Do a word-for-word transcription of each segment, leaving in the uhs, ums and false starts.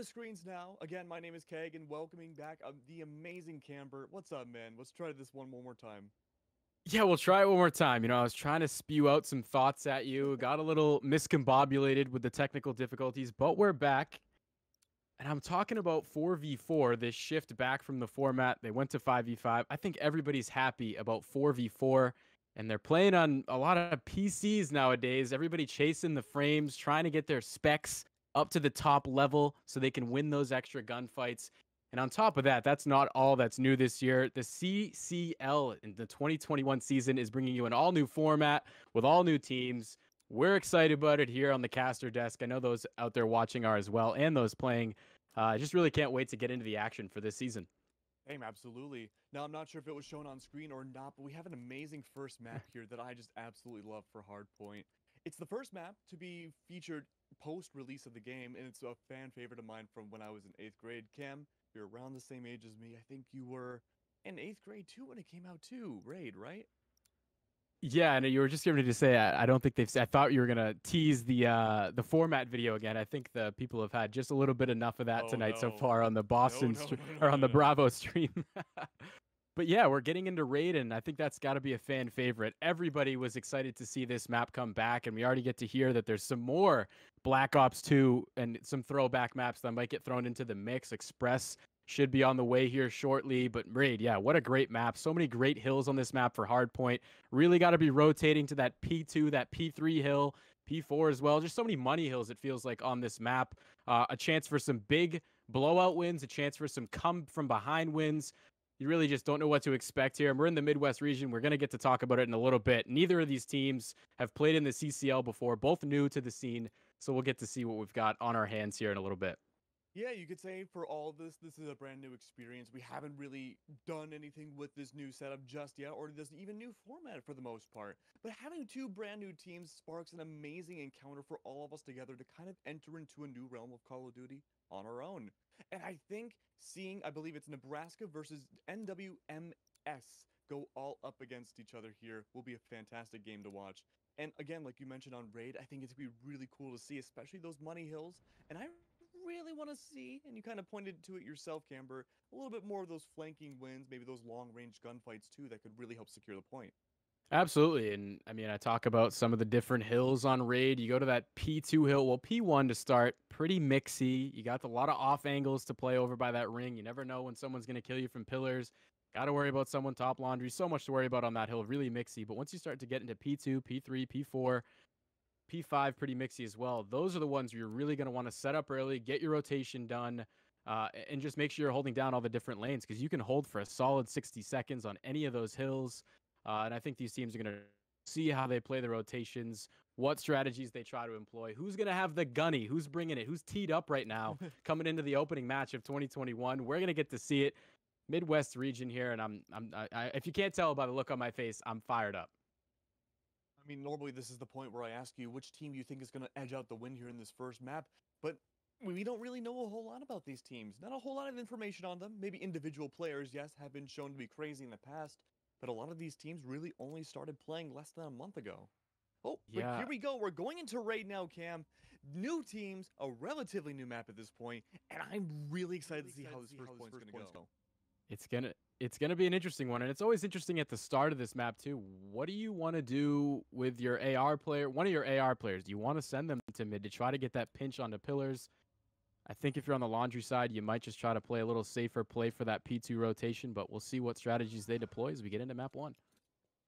the screens now. Again, my name is Keg, and welcoming back um, the amazing Camber. What's up, man? Let's try this one one more time. Yeah, we'll try it one more time. You know, I was trying to spew out some thoughts at you. Got a little miscombobulated with the technical difficulties, but we're back. And I'm talking about four v four, this shift back from the format. They went to five v five. I think everybody's happy about four v four, and they're playing on a lot of P Cs nowadays. Everybody chasing the frames, trying to get their specs up to the top level so they can win those extra gunfights. And on top of that, that's not all that's new this year. The C C L in the twenty twenty-one season is bringing you an all-new format with all new teams. We're excited about it here on the caster desk. I know those out there watching are as well, and those playing. I uh, just really can't wait to get into the action for this season. Hey, absolutely. Now, I'm not sure if it was shown on screen or not, but we have an amazing first map here that I just absolutely love for Hardpoint. It's the first map to be featured post-release of the game, and it's a fan favorite of mine from when I was in eighth grade. Cam, you're around the same age as me. I think you were in eighth grade, too, when it came out, too. Raid, right? Yeah, and you were just going to say, I, I don't think they've. I thought you were going to tease the uh, the format video again. I think the people have had just a little bit enough of that oh, tonight no. so far on the Boston no, no, no, no, or on the Bravo stream. But yeah, we're getting into Raid, and I think that's got to be a fan favorite. Everybody was excited to see this map come back, and we already get to hear that there's some more Black Ops two and some throwback maps that might get thrown into the mix. Express should be on the way here shortly, but Raid, yeah, what a great map. So many great hills on this map for Hardpoint. Really got to be rotating to that P two, that P three hill, P four as well. Just so many money hills, it feels like, on this map. Uh, a chance for some big blowout wins, a chance for some come-from-behind wins. You really just don't know what to expect here. And we're in the Midwest region. We're going to get to talk about it in a little bit. Neither of these teams have played in the C C L before, both new to the scene, so we'll get to see what we've got on our hands here in a little bit. Yeah, you could say for all this, this is a brand new experience. We haven't really done anything with this new setup just yet, or this even new format for the most part. But having two brand new teams sparks an amazing encounter for all of us together to kind of enter into a new realm of Call of Duty on our own. And I think seeing, I believe it's Nebraska versus N W M S go all up against each other here will be a fantastic game to watch. And again, like you mentioned on Raid, I think it's going to be really cool to see, especially those money hills. And I really want to see, and you kind of pointed to it yourself, Camber, a little bit more of those flanking wins, maybe those long-range gunfights too, that could really help secure the point. Absolutely. And I mean, I talk about some of the different hills on Raid. You go to that P two hill, well, P one to start, pretty mixy. You got a lot of off angles to play over by that ring. You never know when someone's going to kill you from pillars. Got to worry about someone top laundry. So much to worry about on that hill, really mixy. But once you start to get into P two, P three, P four, P five, pretty mixy as well. Those are the ones you're really going to want to set up early, get your rotation done, uh, and just make sure you're holding down all the different lanes, because you can hold for a solid sixty seconds on any of those hills. Uh, and I think these teams are going to see how they play the rotations, what strategies they try to employ, who's going to have the gunny, who's bringing it, who's teed up right now coming into the opening match of twenty twenty-one. We're going to get to see it. Midwest region here, and I'm, I'm I, I, if you can't tell by the look on my face, I'm fired up. I mean, normally this is the point where I ask you which team you think is going to edge out the win here in this first map, but we don't really know a whole lot about these teams. Not a whole lot of information on them. Maybe individual players, yes, have been shown to be crazy in the past, but a lot of these teams really only started playing less than a month ago. Oh, yeah. But here we go. We're going into Raid now, Cam. New teams, a relatively new map at this point, and I'm really excited really to see excited how this see first point's going to go. It's going to it's going to be an interesting one, and it's always interesting at the start of this map, too. What do you want to do with your A R player, one of your A R players? Do you want to send them to mid to try to get that pinch onto pillars? I think if you're on the laundry side, you might just try to play a little safer play for that P two rotation, but we'll see what strategies they deploy as we get into map one.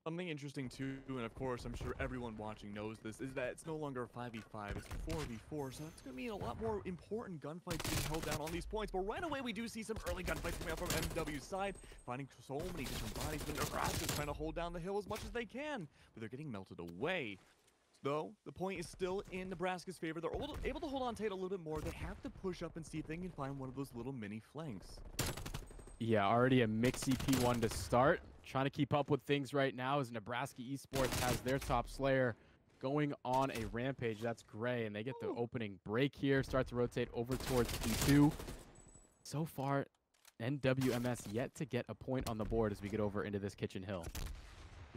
Something interesting, too, and of course, I'm sure everyone watching knows this, is that it's no longer a five v five, it's a four v four, so that's going to mean a lot more important gunfights being held down on these points. But right away, we do see some early gunfights coming up from M W's side, finding so many different bodies, but Nebraska's trying to hold down the hill as much as they can, but they're getting melted away. Though, the point is still in Nebraska's favor. They're able to hold on tight a little bit more. They have to push up and see if they can find one of those little mini flanks. Yeah, already a mixy P one to start. Trying to keep up with things right now as Nebraska Esports has their top slayer going on a rampage. That's Gray, and they get the opening break here. Start to rotate over towards P two. So far, N W M S yet to get a point on the board as we get over into this kitchen hill.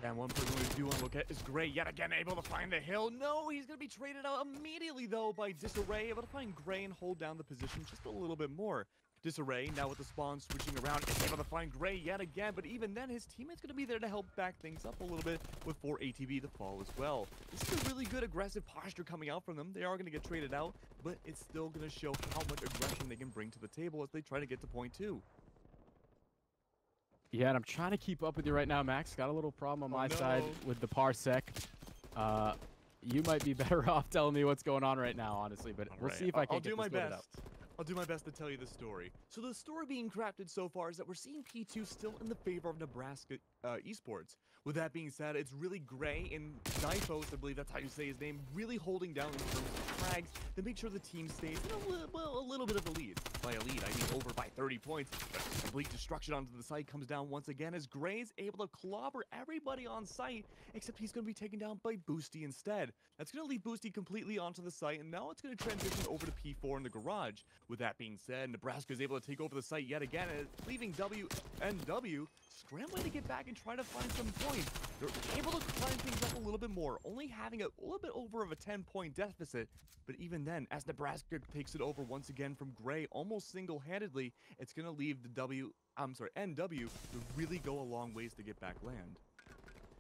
Yeah, and one person we do want to look at is Gray yet again, able to find the hill. No, he's going to be traded out immediately, though, by Disarray, able to find Gray and hold down the position just a little bit more. Disarray, now with the spawn switching around, is able to find Gray yet again, but even then, his teammate's going to be there to help back things up a little bit with four A T B to fall as well. This is a really good aggressive posture coming out from them. They are going to get traded out, but it's still going to show how much aggression they can bring to the table as they try to get to point two. Yeah, and I'm trying to keep up with you right now, Max. Got a little problem on my oh, no. side with the parsec. Uh, you might be better off telling me what's going on right now, honestly, but All we'll right. see if I can I'll get do this my best. Up. I'll do my best to tell you the story. So the story being crafted so far is that we're seeing P two still in the favor of Nebraska uh, esports. With that being said, it's really Gray and Zyphos, I believe that's how you say his name, really holding down in terms of frags to make sure the team stays in a little, well, a little bit of a lead. By a lead, I mean over by thirty points. Complete destruction onto the site comes down once again as Gray's able to clobber everybody on site, except he's going to be taken down by Boosty instead. That's going to leave Boosty completely onto the site, and now it's going to transition over to P four in the garage. With that being said, Nebraska is able to take over the site yet again, leaving W N W scrambling to get back and try to find some points. They're able to climb things up a little bit more, only having a little bit over of a ten point deficit. But even then, as Nebraska takes it over once again from Gray almost single-handedly, it's going to leave the W, I'm sorry, N W to really go a long ways to get back land.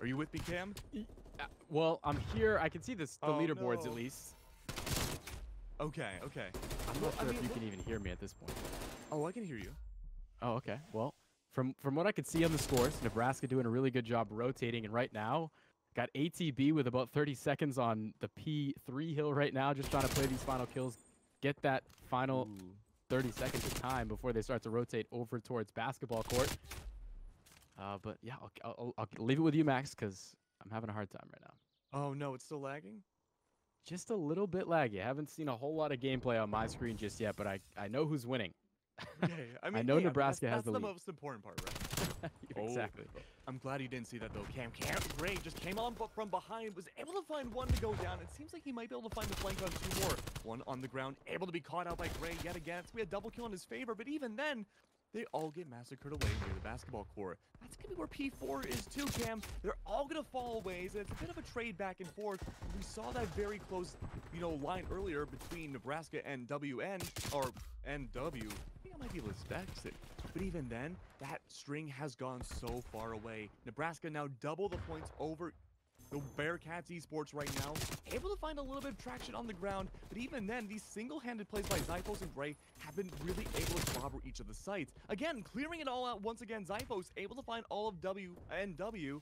Are you with me, Cam? Uh, well, I'm here. I can see this, the oh, leaderboards no. at least. Okay, okay. I'm not well, sure I mean, if you what? can even hear me at this point. Oh, I can hear you. Oh, okay. Well, from from what I could see on the scores, Nebraska doing a really good job rotating. And right now, got A T B with about thirty seconds on the P three hill right now, just trying to play these final kills, get that final Ooh. thirty seconds of time before they start to rotate over towards basketball court. Uh, but yeah, I'll, I'll, I'll leave it with you, Max, because I'm having a hard time right now. Oh, no, it's still lagging? Just a little bit laggy. I haven't seen a whole lot of gameplay on my screen just yet, but I, I know who's winning. Yeah, yeah. I, mean, I know yeah, Nebraska that's, has that's the lead. That's the most important part, right? Exactly. Oh, I'm glad you didn't see that, though, Cam. Cam Gray just came on from behind, was able to find one to go down. It seems like he might be able to find the flank on two more. One on the ground, able to be caught out by Gray yet again. It's going to be a double kill in his favor, but even then, they all get massacred away near the basketball court. That's going to be where P four is too, Cam. They're all going to fall away, and it's a bit of a trade back and forth. We saw that very close, you know, line earlier between Nebraska and W N, or N W. I think I might be able to specs it. But even then, that string has gone so far away. Nebraska now double the points over the Bearcats esports right now, able to find a little bit of traction on the ground, but even then, these single-handed plays by Zyphos and Gray have been really able to clobber each of the sites. Again, clearing it all out once again, Zyphos able to find all of W N W,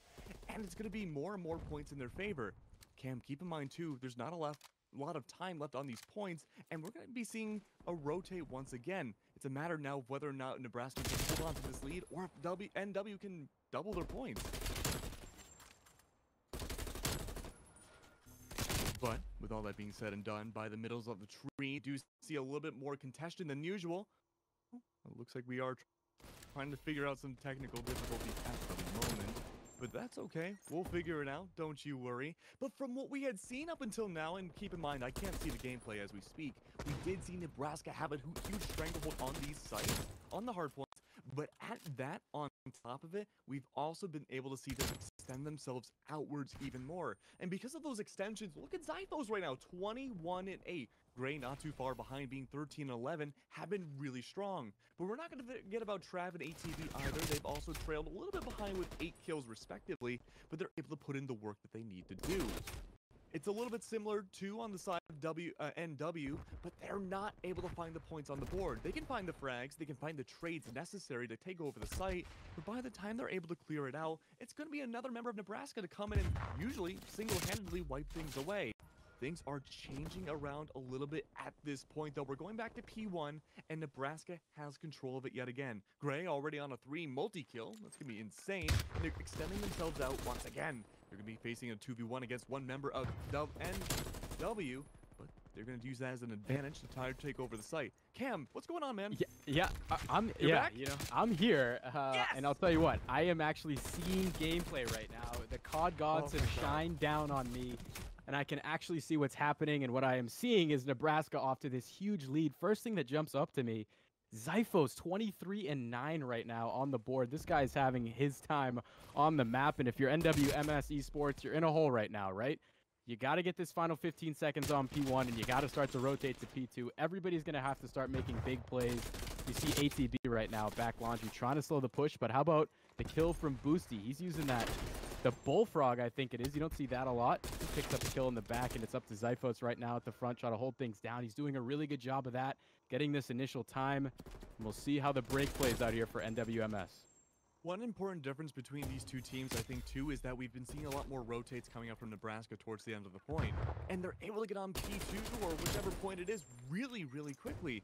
and it's going to be more and more points in their favor. Cam, keep in mind, too, there's not a left, lot of time left on these points, and we're going to be seeing a rotate once again. It's a matter now of whether or not Nebraska can hold on to this lead, or if W N W can double their points. But with all that being said and done, by the middles of the tree, do see a little bit more contention than usual. It looks like we are trying to figure out some technical difficulties at the moment. But that's okay. We'll figure it out. Don't you worry. But from what we had seen up until now, and keep in mind, I can't see the gameplay as we speak, we did see Nebraska have a huge stranglehold on these sites, on the hard points. But at that, on top of it, we've also been able to see them extend themselves outwards even more. And because of those extensions, look at Zyphos right now, twenty-one and eight. Gray not too far behind, being thirteen and eleven, have been really strong. But we're not going to forget about Trav and A T B either. They've also trailed a little bit behind with eight kills respectively, but they're able to put in the work that they need to do. It's a little bit similar to on the side of W uh, N W, but they're not able to find the points on the board. They can find the frags, they can find the trades necessary to take over the site, but by the time they're able to clear it out, it's going to be another member of Nebraska to come in and usually single-handedly wipe things away. Things are changing around a little bit at this point, though. We're going back to P one, and Nebraska has control of it yet again. Gray already on a three multi-kill. That's going to be insane. And they're extending themselves out once again. They're going to be facing a two v one against one member of N W, but they're going to use that as an advantage to try to take over the site. Cam, what's going on, man? Yeah, yeah I, I'm You're yeah, back? You know, I'm here, uh, yes! And I'll tell you what, I am actually seeing gameplay right now. The C O D gods oh, have shined down on me, and I can actually see what's happening, and what I am seeing is Nebraska off to this huge lead. First thing that jumps up to me Zyphos twenty-three and nine right now on the board. This guy is having his time on the map, and if you're N W M S Esports, you're in a hole right now, right? You got to get this final fifteen seconds on P one, and you got to start to rotate to P two. Everybody's going to have to start making big plays. You see A T B right now, back laundry, trying to slow the push, but how about the kill from Boosty? He's using that, the Bullfrog, I think it is. You don't see that a lot. He picks up a kill in the back, and it's up to Zyphos right now at the front, trying to hold things down. He's doing a really good job of that, getting this initial time, and we'll see how the break plays out here for N W M S. One important difference between these two teams, I think, too, is that we've been seeing a lot more rotates coming up from Nebraska towards the end of the point, and they're able to get on P two or whichever point it is really, really quickly.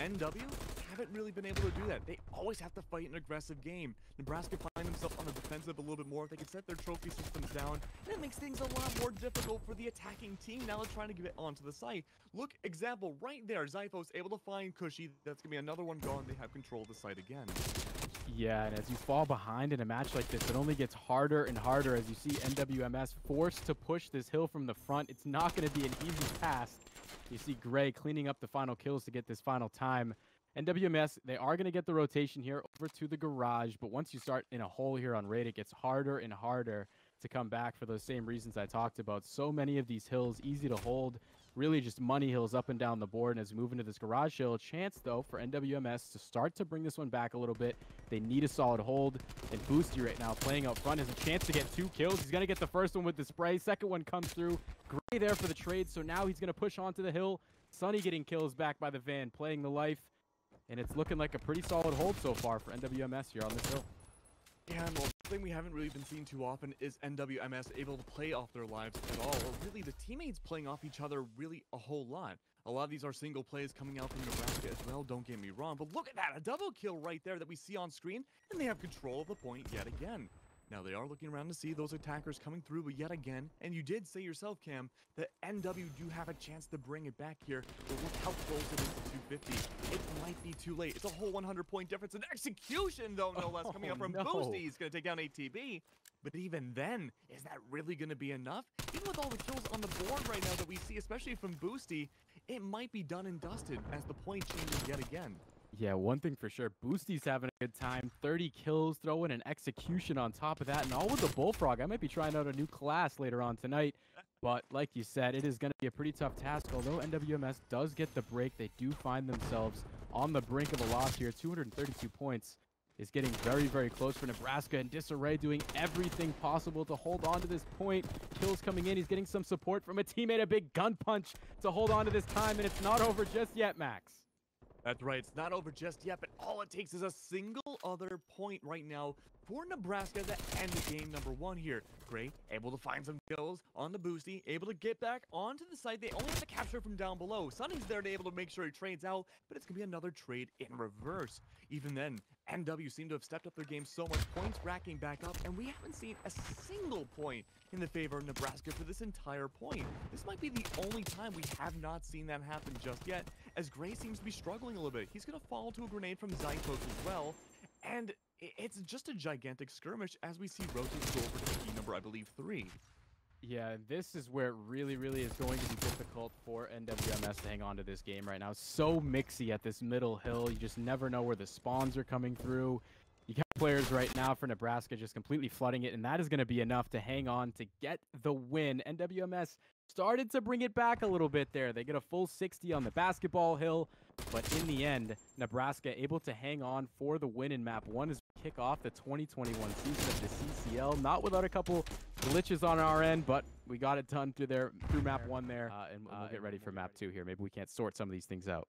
N W haven't really been able to do that. They always have to fight an aggressive game. Nebraska find themselves on the defensive a little bit more. They can set their trophy systems down, and it makes things a lot more difficult for the attacking team now trying to get it onto the site. Look, example right there. Zyphos able to find Cushy. That's going to be another one gone. They have control of the site again. Yeah, and as you fall behind in a match like this, it only gets harder and harder as you see N W M S forced to push this hill from the front. It's not going to be an easy pass. You see Gray cleaning up the final kills to get this final time. N W M S, they are going to get the rotation here over to the garage, but once you start in a hole here on Raid, it gets harder and harder to come back for those same reasons I talked about. So many of these hills, easy to hold, really just money hills up and down the board. And as we move into this garage hill, a chance, though, for N W M S to start to bring this one back a little bit. They need a solid hold, and Boosty right now playing out front has a chance to get two kills. He's going to get the first one with the spray. Second one comes through. Gray there for the trade, so now he's going to push onto the hill. Sonny getting kills back by the van, playing the life. And it's looking like a pretty solid hold so far for N W M S here on this hill. Yeah, well, the thing we haven't really been seeing too often is N W M S able to play off their lives at all, or really the teammates playing off each other really a whole lot. A lot of these are single plays coming out from Nebraska as well, don't get me wrong, but look at that, a double kill right there that we see on screen, and they have control of the point yet again. Now, they are looking around to see those attackers coming through, but yet again, and you did say yourself, Cam, that N W do have a chance to bring it back here, but look how close it is to two fifty. It might be too late. It's a whole one hundred point difference in execution, though, no less, oh, coming up from no. Boosty. He's going to take down A T B, but even then, is that really going to be enough? Even with all the kills on the board right now that we see, especially from Boosty, it might be done and dusted as the point changes yet again. Yeah, one thing for sure, Boosty's having a good time. thirty kills, throw in an execution on top of that, and all with the Bullfrog. I might be trying out a new class later on tonight, but like you said, it is going to be a pretty tough task. Although N W M S does get the break, they do find themselves on the brink of a loss here. two hundred thirty-two points is getting very, very close for Nebraska, and Disarray doing everything possible to hold on to this point. Kills coming in, he's getting some support from a teammate, a big gun punch to hold on to this time, and it's not over just yet, Max. That's right, it's not over just yet, but all it takes is a single other point right now for Nebraska to end the game number one here. Gray able to find some kills on the Boosty, able to get back onto the site. They only have to capture from down below. Sonny's there to able to make sure he trades out, but it's going to be another trade in reverse. Even then, N W seem to have stepped up their game so much, points racking back up, and we haven't seen a single point in the favor of Nebraska for this entire point. This might be the only time we have not seen that happen just yet, as Gray seems to be struggling a little bit. He's going to fall to a grenade from Zyphos as well, and it's just a gigantic skirmish as we see rotates go over to the key number, I believe, three. Yeah, this is where it really, really is going to be difficult for N W M S to hang on to this game right now. So mixy at this middle hill. You just never know where the spawns are coming through. You got players right now for Nebraska just completely flooding it, and that is going to be enough to hang on to get the win. N W M S started to bring it back a little bit there. They get a full sixty on the basketball hill, but in the end, Nebraska able to hang on for the win in map one as we kick off the twenty twenty-one season of the C C L. Not without a couple glitches on our end, but we got it done through there through map one there, uh, and we'll uh, get ready for map two here. Maybe we can't sort some of these things out.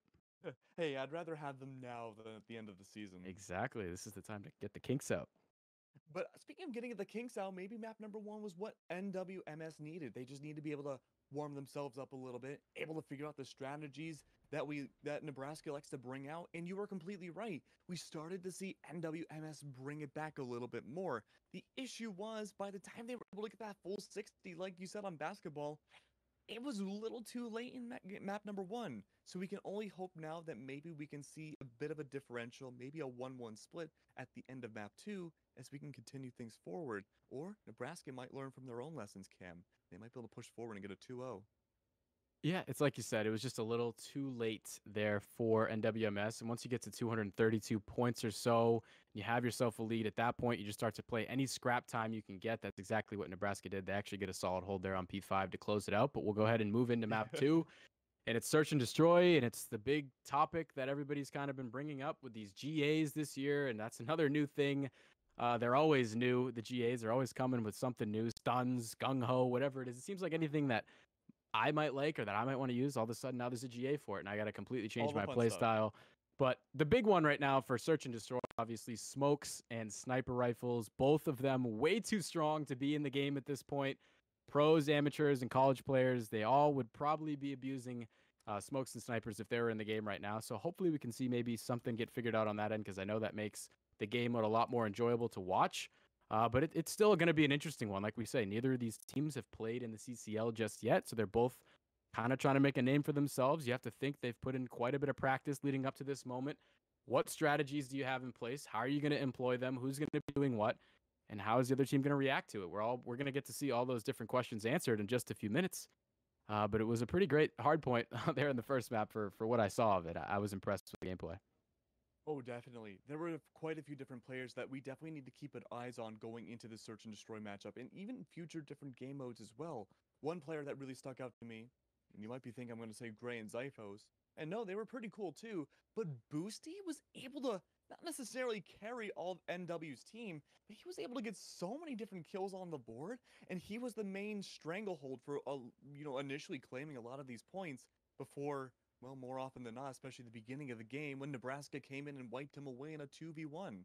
Hey, I'd rather have them now than at the end of the season. Exactly. This is the time to get the kinks out. But speaking of getting the kinks out, maybe map number one was what N W M S needed. They just need to be able to warm themselves up a little bit, able to figure out the strategies that we that Nebraska likes to bring out. And you were completely right. We started to see N W M S bring it back a little bit more. The issue was, by the time they were able to get that full sixty, like you said, on basketball, it was a little too late in map, map number one. So we can only hope now that maybe we can see a bit of a differential, maybe a one one split at the end of map two, as we can continue things forward. Or Nebraska might learn from their own lessons, Cam. They might be able to push forward and get a two oh. Yeah, it's like you said, it was just a little too late there for N W M S. And once you get to two hundred thirty-two points or so, you have yourself a lead. At that point, you just start to play any scrap time you can get. That's exactly what Nebraska did. They actually get a solid hold there on P five to close it out. But we'll go ahead and move into map two. And it's search and destroy, and it's the big topic that everybody's kind of been bringing up with these G As this year, and that's another new thing. Uh, they're always new. The G As are always coming with something new, stuns, gung-ho, whatever it is. It seems like anything that I might like or that I might want to use, all of a sudden now there's a G A for it, and I got to completely change my play style. But the big one right now for search and destroy, obviously, smokes and sniper rifles, both of them way too strong to be in the game at this point. Pros, amateurs, and college players, they all would probably be abusing uh, smokes and snipers if they were in the game right now. So hopefully we can see maybe something get figured out on that end, because I know that makes the game mode a lot more enjoyable to watch. Uh, but it, it's still going to be an interesting one. Like we say, neither of these teams have played in the C C L just yet, so they're both kind of trying to make a name for themselves. You have to think they've put in quite a bit of practice leading up to this moment. What strategies do you have in place? How are you going to employ them? Who's going to be doing what? And how is the other team going to react to it? We're all we're going to get to see all those different questions answered in just a few minutes. Uh, but it was a pretty great hard point there in the first map for, for what I saw of it. I, I was impressed with the gameplay. Oh, definitely. There were quite a few different players that we definitely need to keep an eyes on going into the search and destroy matchup, and even future different game modes as well. One player that really stuck out to me, and you might be thinking I'm going to say Gray and Zyphos, and no, they were pretty cool too, but Boosty was able to not necessarily carry all of N W's team, but he was able to get so many different kills on the board, and he was the main stranglehold for, uh, you know, initially claiming a lot of these points before, well, more often than not, especially the beginning of the game when Nebraska came in and wiped him away in a two v one.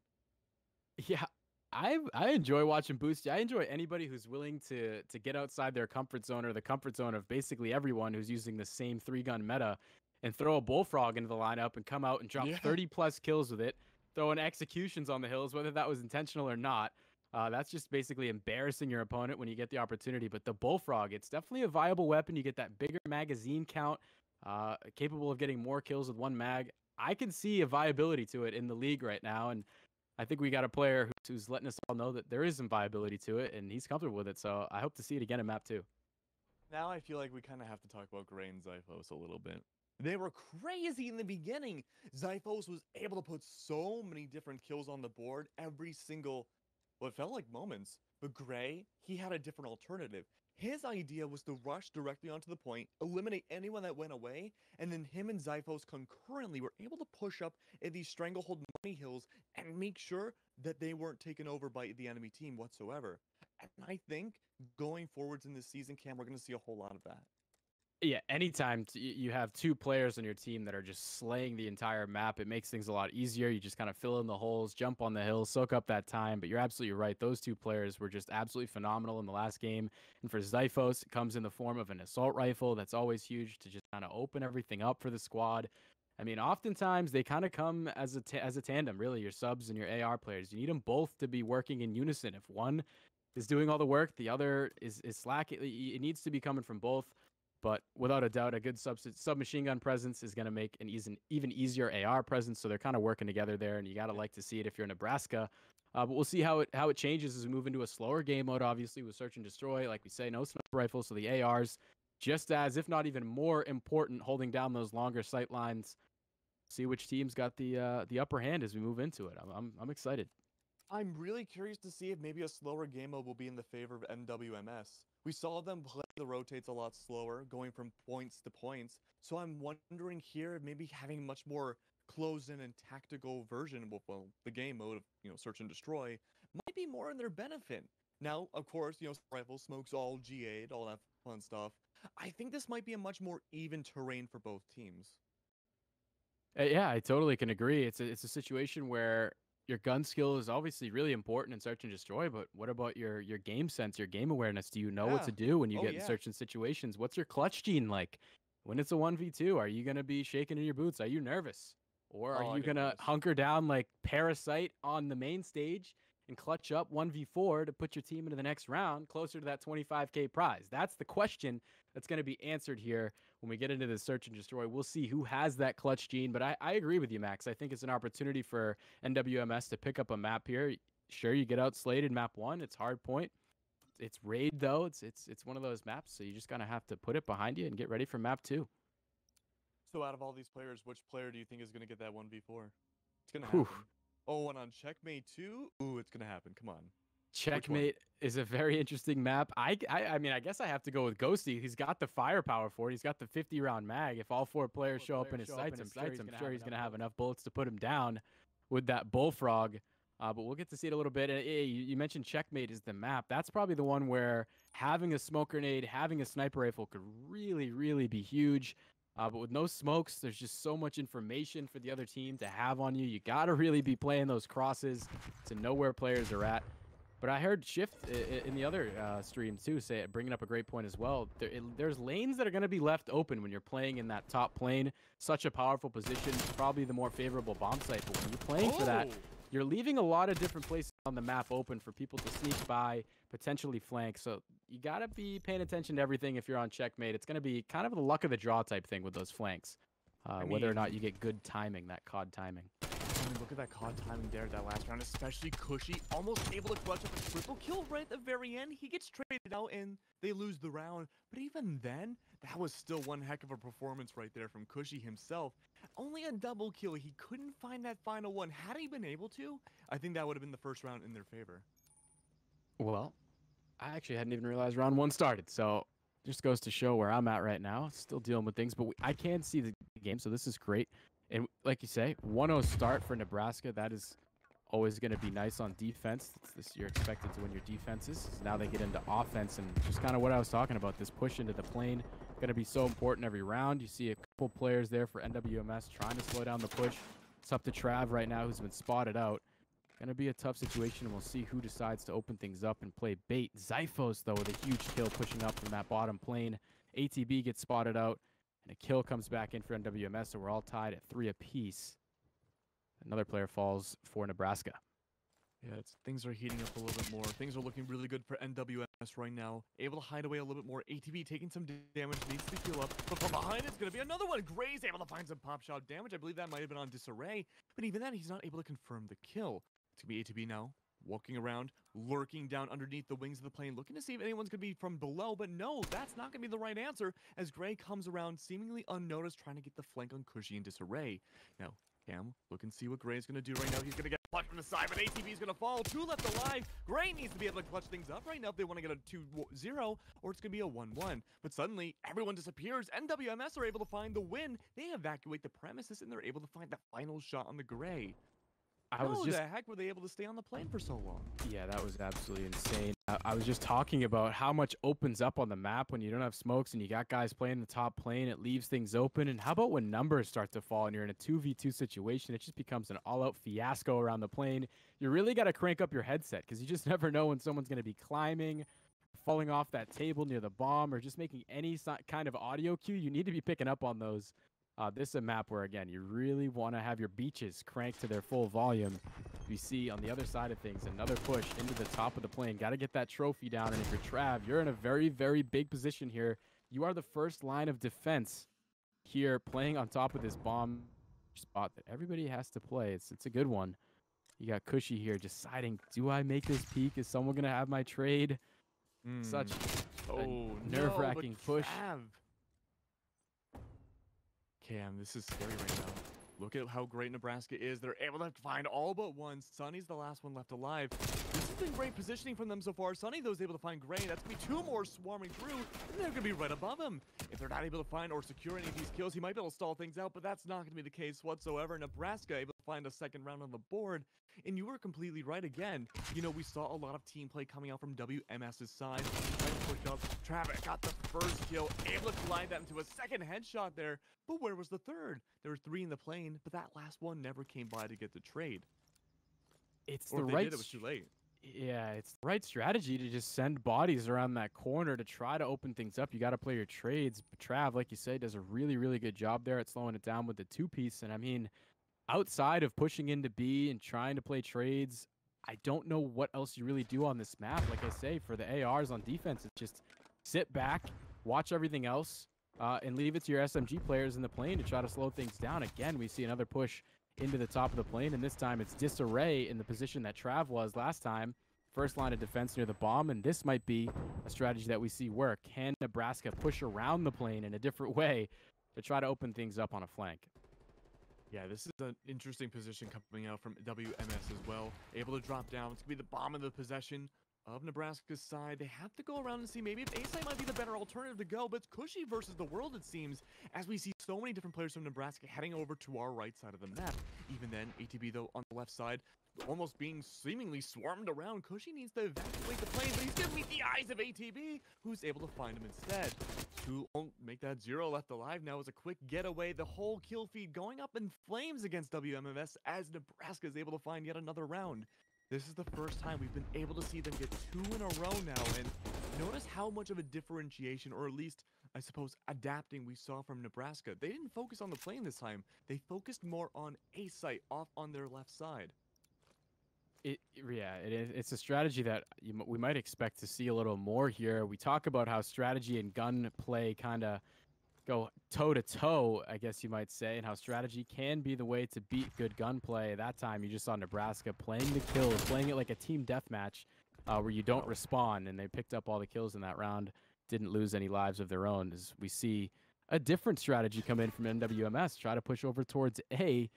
Yeah, I I enjoy watching Boosty. I enjoy anybody who's willing to to get outside their comfort zone, or the comfort zone of basically everyone who's using the same three-gun meta, and throw a Bullfrog into the lineup and come out and drop yeah. thirty plus kills with it, throwing executions on the hills, whether that was intentional or not. Uh, that's just basically embarrassing your opponent when you get the opportunity. But the Bullfrog, it's definitely a viable weapon. You get that bigger magazine count, uh, capable of getting more kills with one mag. I can see a viability to it in the league right now, and I think we got a player who's letting us all know that there is some viability to it, and he's comfortable with it. So I hope to see it again in map two. Now I feel like we kind of have to talk about Gray and Zyphos a little bit. They were crazy in the beginning. Zyphos was able to put so many different kills on the board every single, well, it felt like moments. But Gray, he had a different alternative. His idea was to rush directly onto the point, eliminate anyone that went away, and then him and Zyphos concurrently were able to push up at these stranglehold money hills and make sure that they weren't taken over by the enemy team whatsoever. And I think going forwards in this season, Cam, we're going to see a whole lot of that. Yeah, anytime t you have two players on your team that are just slaying the entire map, it makes things a lot easier. You just kind of fill in the holes, jump on the hill, soak up that time. But you're absolutely right. Those two players were just absolutely phenomenal in the last game. And for Zyphos, it comes in the form of an assault rifle. That's always huge to just kind of open everything up for the squad. I mean, oftentimes they kind of come as a, t as a tandem, really, your subs and your A R players. You need them both to be working in unison. If one is doing all the work, the other is, is slack. It, it needs to be coming from both. But without a doubt, a good sub submachine gun presence is going to make an easy, even easier A R presence. So they're kind of working together there, and you got to like to see it if you're in Nebraska. Uh, but we'll see how it how it changes as we move into a slower game mode, obviously, with search and destroy. Like we say, no sniper rifles, so the A Rs, just as, if not even more important, holding down those longer sight lines. See which team's got the uh, the upper hand as we move into it. I'm, I'm, I'm excited. I'm really curious to see if maybe a slower game mode will be in the favor of N W M S. We saw them play the rotates a lot slower, going from points to points. So I'm wondering here, maybe having much more closed-in and tactical version of, well, the game mode of, you know, search and destroy might be more in their benefit. Now, of course, you know, rifle smokes all G A'd, all that fun stuff. I think this might be a much more even terrain for both teams. Yeah, I totally can agree. It's a, it's a situation where your gun skill is obviously really important in search and destroy, but what about your your game sense, your game awareness? Do you know yeah. what to do when you oh, get in yeah. certain situations? What's your clutch gene like? When it's a one v two, are you going to be shaking in your boots? Are you nervous? Or are oh, you going to hunker down like Parasite on the main stage and clutch up one v four to put your team into the next round closer to that twenty-five K prize? That's the question that's going to be answered here when we get into the search and destroy. We'll see who has that clutch gene, but I, I agree with you, Max. I think it's an opportunity for N W M S to pick up a map here. Sure, you get outslayed in map one. It's hard point. it's raid though. It's it's it's one of those maps, so you just gonna have to put it behind you and get ready for map two. So out of all these players, which player do you think is gonna get that one v four? It's gonna happen. Oof. Oh, and on Checkmate two, ooh, it's gonna happen. Come on. Checkmate is a very interesting map. I, I I mean, I guess I have to go with Ghosty. He's got the firepower for it. He's got the fifty round mag. If all four players show up in his sights, I'm sure he's going to have enough bullets to put him down with that Bullfrog. Uh, but we'll get to see it a little bit. And, hey, you, you mentioned Checkmate is the map. That's probably the one where having a smoke grenade, having a sniper rifle could really, really be huge. Uh, but with no smokes, there's just so much information for the other team to have on you. You got to really be playing those crosses to know where players are at. But I heard Shift in the other uh, stream, too, say bringing up a great point as well. There, it, there's lanes that are going to be left open when you're playing in that top plane. Such a powerful position, probably the more favorable bomb site. But when you're playing oh. for that, you're leaving a lot of different places on the map open for people to sneak by, potentially flank. So you got to be paying attention to everything if you're on Checkmate. It's going to be kind of the luck of the draw type thing with those flanks, uh, I mean, whether or not you get good timing, that C O D timing. Look at that C O D timing there that last round, especially Cushy, almost able to clutch up a triple kill right at the very end. He gets traded out and they lose the round. But even then, that was still one heck of a performance right there from Cushy himself. Only a double kill. He couldn't find that final one. Had he been able to, I think that would have been the first round in their favor. Well, I actually hadn't even realized round one started, so just goes to show where I'm at right now. Still dealing with things, but we, I can see the game, so this is great. And like you say, one oh start for Nebraska. That is always going to be nice on defense. It's this year expected to win your defenses. So now they get into offense, and just kind of what I was talking about, this push into the plane, going to be so important every round. You see a couple players there for N W M S trying to slow down the push. It's up to Trav right now, who's been spotted out. Going to be a tough situation, and we'll see who decides to open things up and play bait. Zyphos, though, with a huge kill pushing up from that bottom plane. A T B gets spotted out. And a kill comes back in for N W M S, so we're all tied at three apiece. Another player falls for Nebraska. Yeah, it's, things are heating up a little bit more. Things are looking really good for N W M S right now. Able to hide away a little bit more. A T B taking some damage, needs to heal up. But from behind, it's going to be another one. Gray's able to find some pop shot damage. I believe that might have been on Disarray. But even then, he's not able to confirm the kill. It's going to be A T B now. Walking around, lurking down underneath the wings of the plane, looking to see if anyone's going to be from below, but no, that's not going to be the right answer, as Gray comes around seemingly unnoticed, trying to get the flank on Cushy in Disarray. Now, Cam, look and see what Gray's going to do right now. He's going to get plucked from the side, but A T B's going to fall. Two left alive. Gray needs to be able to clutch things up right now if they want to get a two zero, or it's going to be a one one. But suddenly, everyone disappears. N W M S are able to find the win. They evacuate the premises, and they're able to find the final shot on the Gray. I was just, the heck were they able to stay on the plane for so long? Yeah, that was absolutely insane. I, I was just talking about how much opens up on the map when you don't have smokes and you got guys playing the top plane. It leaves things open. And how about when numbers start to fall and you're in a two v two situation? It just becomes an all-out fiasco around the plane. You really got to crank up your headset because you just never know when someone's going to be climbing, falling off that table near the bomb, or just making any so kind of audio cue. You need to be picking up on those. Uh, this is a map where, again, you really want to have your beaches cranked to their full volume. You see on the other side of things, another push into the top of the plane. Got to get that trophy down. And if you're Trav, you're in a very, very big position here. You are the first line of defense here, playing on top of this bomb spot that everybody has to play. It's, it's a good one. You got Cushy here deciding, do I make this peak? Is someone going to have my trade? Mm. Such oh, a nerve-wracking no, push. Trav. Cam, this is scary right now. Look at how great Nebraska is. They're able to find all but one. Sonny's the last one left alive. This has been great positioning from them so far. Sonny, though, is able to find Gray. That's going to be two more swarming through, and they're going to be right above him. If they're not able to find or secure any of these kills, he might be able to stall things out, but that's not going to be the case whatsoever. Nebraska able to find a second round on the board, and you were completely right again. You know, we saw a lot of team play coming out from W M S's side. Travis got the first kill, able to glide that into a second headshot there. But where was the third? There were three in the plane, but that last one never came by to get the trade. It's or the right. Did, it was too late. Yeah, it's the right strategy to just send bodies around that corner to try to open things up. You got to play your trades. But Trav, like you say, does a really, really good job there at slowing it down with the two piece. And I mean, outside of pushing into B and trying to play trades, I don't know what else you really do on this map. Like I say, for the A Rs on defense, it's just sit back, watch everything else, uh, and leave it to your S M G players in the plane to try to slow things down. Again, we see another push into the top of the plane, and this time it's Disarray in the position that Trav was last time. first line of defense near the bomb, and this might be a strategy that we see work. Can Nebraska push around the plane in a different way to try to open things up on a flank? Yeah, this is an interesting position coming out from W M S as well. Able to drop down. It's going to be the bomb of the possession of Nebraska's side. They have to go around and see maybe if A-side might be the better alternative to go, but it's Cushy versus the world, it seems, as we see so many different players from Nebraska heading over to our right side of the map. Even then, A T B, though, on the left side, almost being seemingly swarmed around. Cushy needs to evacuate the plane, but he's going to meet the eyes of A T B, who's able to find him instead. Two won't make that zero left alive now is a quick getaway. The whole kill feed going up in flames against W M M S as Nebraska is able to find yet another round. This is the first time we've been able to see them get two in a row now, and notice how much of a differentiation, or at least, I suppose, adapting we saw from Nebraska. They didn't focus on the plane this time. They focused more on a site off on their left side. It, yeah, it is, it's a strategy that you, we might expect to see a little more here. We talk about how strategy and gun play kind of go toe-to-toe, I guess you might say, and how strategy can be the way to beat good gun play. That time, you just saw Nebraska playing the kills, playing it like a team deathmatch uh, where you don't respond, and they picked up all the kills in that round, didn't lose any lives of their own. As we see a different strategy come in from N W M S, try to push over towards A.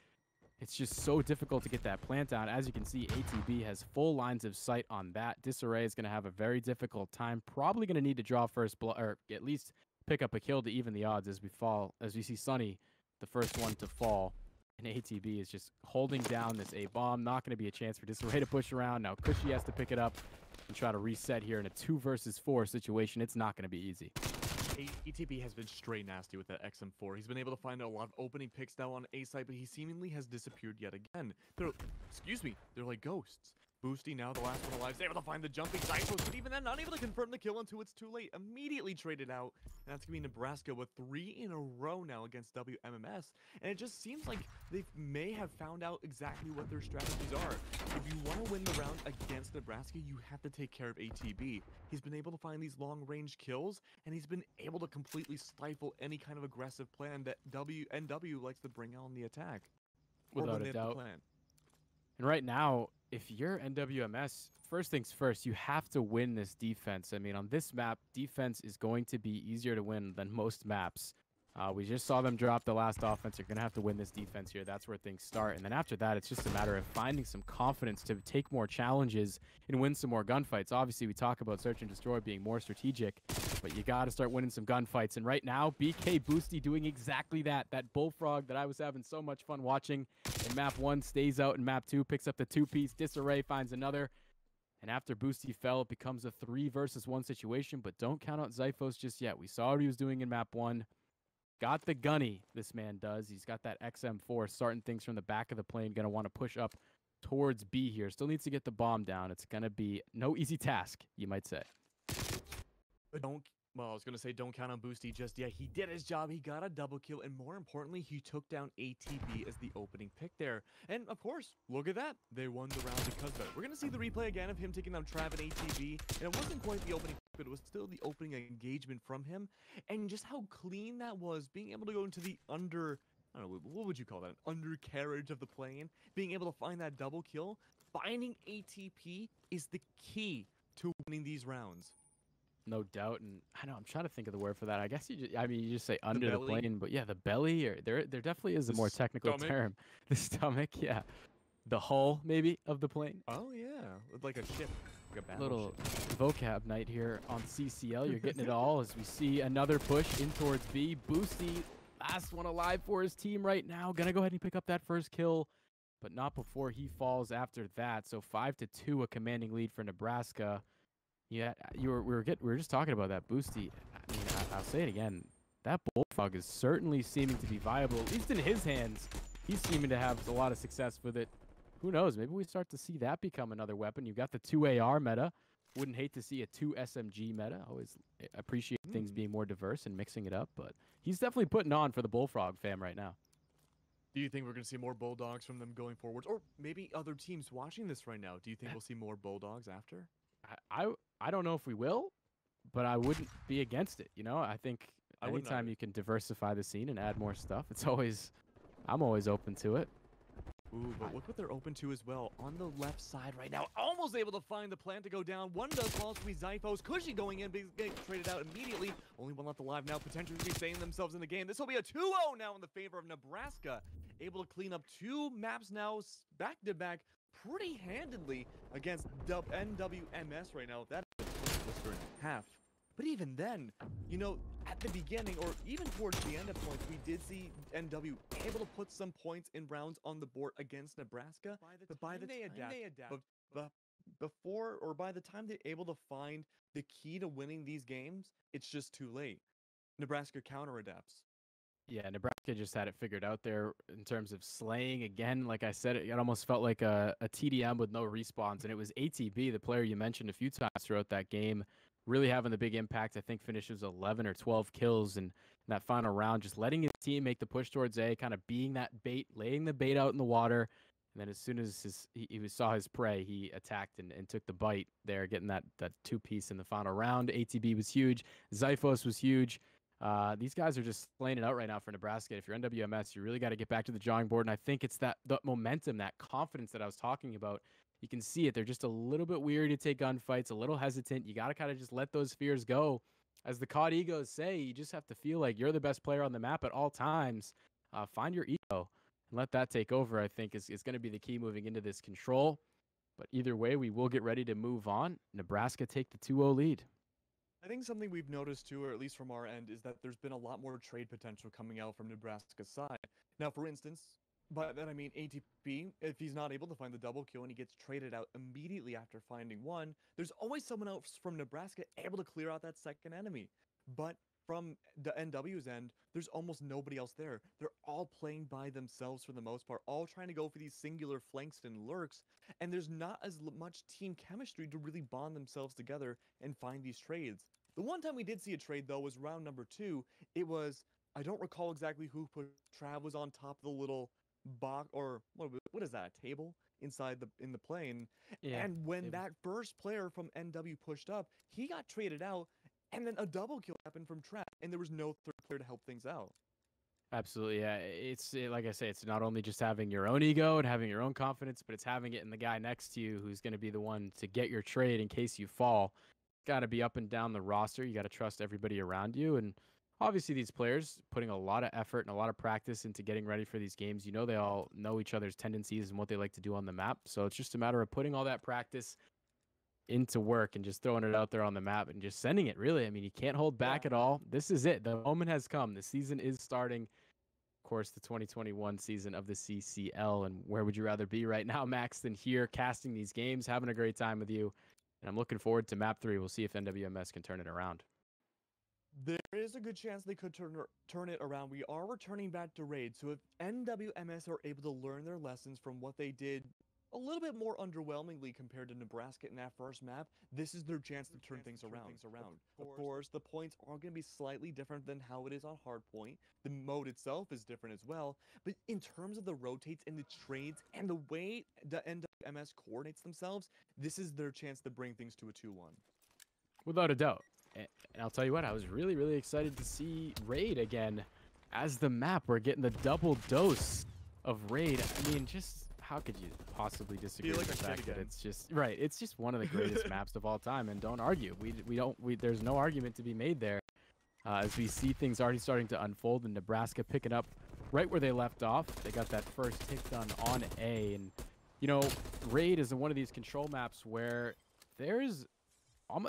It's just so difficult to get that plant down. As you can see, A T B has full lines of sight on that. Disarray is going to have a very difficult time. Probably going to need to draw first blood, or at least pick up a kill to even the odds as we fall. As we see Sonny, the first one to fall. And A T B is just holding down this A bomb. Not going to be a chance for Disarray to push around. Now Cushy has to pick it up and try to reset here in a two versus four situation. It's not going to be easy. A T B has been straight nasty with that X M four. He's been able to find a lot of opening picks now on A side, but he seemingly has disappeared yet again. They're, excuse me, they're like ghosts. Boosty now, the last one alive, is able to find the jumping Zyphos, but even then, not able to confirm the kill until it's too late. Immediately traded out, and that's going to be Nebraska with three in a row now against W M M S, and it just seems like they may have found out exactly what their strategies are. If you want to win the round against Nebraska, you have to take care of A T B. He's been able to find these long-range kills, and he's been able to completely stifle any kind of aggressive plan that W N W likes to bring out on the attack. Without a doubt. And right now, if you're N W M S, first things first, you have to win this defense. I mean, on this map, defense is going to be easier to win than most maps. Uh, we just saw them drop the last offense. You're going to have to win this defense here. That's where things start. And then after that, it's just a matter of finding some confidence to take more challenges and win some more gunfights. Obviously, we talk about Search and Destroy being more strategic, but you got to start winning some gunfights. And right now, B K Boosty doing exactly that. That Bullfrog that I was having so much fun watching in map one stays out in map two, picks up the two-piece. Disarray finds another. And after Boosty fell, it becomes a three versus one situation. But don't count out Zyphos just yet. We saw what he was doing in map one. Got the gunny, this man does. He's got that X M four, starting things from the back of the plane. Going to want to push up towards B here. Still needs to get the bomb down. It's going to be no easy task, you might say. But don't, well, I was going to say don't count on Boosty just yet. He did his job. He got a double kill. And more importantly, he took down A T B as the opening pick there. And, of course, look at that. They won the round because of it. We're going to see the replay again of him taking down Trav and A T B. And it wasn't quite the opening pick, but it was still the opening engagement from him. And just how clean that was, being able to go into the under, I don't know, what would you call that? An undercarriage of the plane. Being able to find that double kill. Finding A T P is the key to winning these rounds. No doubt, and I know I'm trying to think of the word for that. I guess you, just, I mean, you just say under the, the plane, but yeah, the belly, or there, there definitely is a the more technical stomach. term. The stomach, yeah, the hull maybe of the plane. Oh yeah, like a ship, like a little ship. Vocab night here on C C L. You're getting it all as we see another push in towards B. Boosty, last one alive for his team right now. Gonna go ahead and pick up that first kill, but not before he falls after that. So five to two, a commanding lead for Nebraska. Yeah, you were we were getting, we were just talking about that Boosty. I mean, I, I'll say it again. That Bullfrog is certainly seeming to be viable, at least in his hands. He's seeming to have a lot of success with it. Who knows? Maybe we start to see that become another weapon. You've got the two A R meta. Wouldn't hate to see a two S M G meta. Always appreciate mm. things being more diverse and mixing it up. But he's definitely putting on for the Bullfrog fam right now. Do you think we're going to see more Bulldogs from them going forwards, or maybe other teams watching this right now? Do you think we'll see more Bulldogs after? I, I I don't know if we will, but I wouldn't be against it. You know, I think I anytime you can diversify the scene and add more stuff, it's always, I'm always open to it. Ooh, but look what they're open to as well. On the left side right now, almost able to find the plant to go down. One does fall to be Zyphos. Cushy going in, being traded out immediately. Only one left alive now, potentially staying themselves in the game. This will be a two oh now in the favor of Nebraska. Able to clean up two maps now, back-to-back, pretty handedly against N W M S right now. That is a blister in half. But even then, you know, at the beginning or even towards the end of points, we did see N W able to put some points in rounds on the board against Nebraska. By the but by the they time adapt, they adapt, but, but before or by the time they're able to find the key to winning these games, it's just too late. Nebraska counter adapts. Yeah, Nebraska just had it figured out there in terms of slaying again. Like I said, it, it almost felt like a, a T D M with no respawns. And it was A T B, the player you mentioned a few times throughout that game, really having the big impact. I think finishes eleven or twelve kills in, in that final round, just letting his team make the push towards A, kind of being that bait, laying the bait out in the water. And then as soon as his, he, he saw his prey, he attacked and, and took the bite there, getting that, that two-piece in the final round. A T B was huge. Zyphos was huge. Uh, these guys are just playing it out right now for Nebraska. If you're N W M S, you really got to get back to the drawing board. And I think it's that, that momentum, that confidence that I was talking about. You can see it. They're just a little bit weary to take gunfights, a little hesitant. You got to kind of just let those fears go. As the C O D egos say, you just have to feel like you're the best player on the map at all times. Uh, find your ego and let that take over, I think, is, is going to be the key moving into this control. But either way, we will get ready to move on. Nebraska take the two oh lead. I think something we've noticed too, or at least from our end, is that there's been a lot more trade potential coming out from Nebraska's side. Now, for instance, by that I mean A T B, if he's not able to find the double kill and he gets traded out immediately after finding one, there's always someone else from Nebraska able to clear out that second enemy. But from the N W's end, there's almost nobody else there. They're all playing by themselves for the most part, all trying to go for these singular flanks and lurks, and there's not as much team chemistry to really bond themselves together and find these trades. The one time we did see a trade, though, was round number two. It was, I don't recall exactly who put Trav was on top of the little box, or what, what is that, a table? Inside the in the plane. Yeah, and when table. That first player from N W pushed up, he got traded out, and then a double kill happened from Trav, and there was no third player to help things out. Absolutely, yeah. It's it, like I say, it's not only just having your own ego and having your own confidence, but it's having it in the guy next to you who's going to be the one to get your trade in case you fall. Got to be up and down the roster. You got to trust everybody around you, and obviously these players putting a lot of effort and a lot of practice into getting ready for these games. You know, they all know each other's tendencies and what they like to do on the map, so it's just a matter of putting all that practice into work and just throwing it out there on the map and just sending it, really. I mean, you can't hold back yeah. at all. This is it. The moment has come. The season is starting. Of course, the twenty twenty-one season of the C C L, and where would you rather be right now, Max, than here casting these games, having a great time with you, and I'm looking forward to map three. We'll see if N W M S can turn it around. There is a good chance they could turn, turn it around. We are returning back to Raid, so if N W M S are able to learn their lessons from what they did a little bit more underwhelmingly compared to Nebraska in that first map, this is their chance to turn things around. Of course, the points are going to be slightly different than how it is on Hardpoint. The mode itself is different as well, but in terms of the rotates and the trades and the way the N W M S coordinates themselves, this is their chance to bring things to a two one. Without a doubt. And I'll tell you what, I was really, really excited to see Raid again as the map. We're getting the double dose of Raid. I mean, just... how could you possibly disagree with the fact that it's just right? It's just one of the greatest maps of all time, and don't argue. We we don't. We, there's no argument to be made there. Uh, as we see things already starting to unfold, and Nebraska picking up right where they left off. They got that first hit done on A, and you know, Raid is one of these control maps where there is.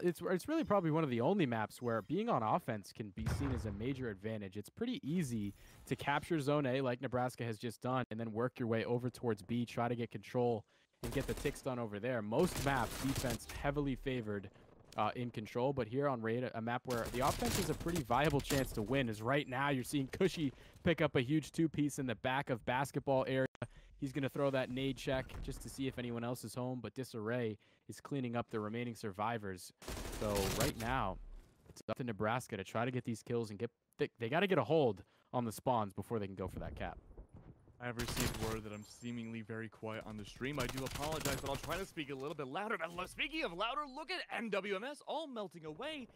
It's it's really probably one of the only maps where being on offense can be seen as a major advantage. It's pretty easy to capture zone A like Nebraska has just done, and then work your way over towards B, try to get control, and get the ticks done over there. Most maps, defense heavily favored uh, in control, but here on Raid, a map where the offense is a pretty viable chance to win, is right now you're seeing Cushy pick up a huge two-piece in the back of basketball area. He's going to throw that nade check just to see if anyone else is home, but Disarray is cleaning up the remaining survivors. So right now, it's up to Nebraska to try to get these kills and get... They, they got to get a hold on the spawns before they can go for that cap. I have received word that I'm seemingly very quiet on the stream. I do apologize, but I'll try to speak a little bit louder. But speaking of louder, look at N W M S all melting away.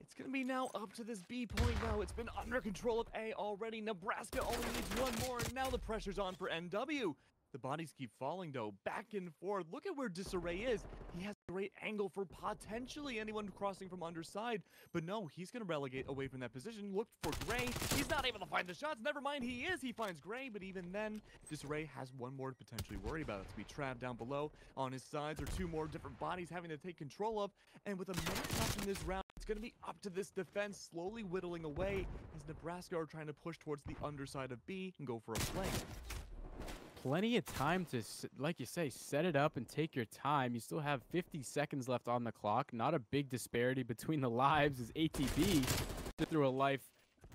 It's going to be now up to this B point now. It's been under control of A already. Nebraska only needs one more, and now the pressure's on for N W. The bodies keep falling, though, back and forth. Look at where Disarray is. He has a great angle for potentially anyone crossing from underside. But no, he's going to relegate away from that position. Look for Gray. He's not able to find the shots. Never mind, he is. He finds Gray, but even then, Disarray has one more to potentially worry about. It's to be Trav down below. On his sides are two more different bodies having to take control of. And with a minute left in this round, it's going to be up to this defense, slowly whittling away as Nebraska are trying to push towards the underside of B and go for a play. Plenty of time to, like you say, set it up and take your time. You still have fifty seconds left on the clock. Not a big disparity between the lives as A T B threw a life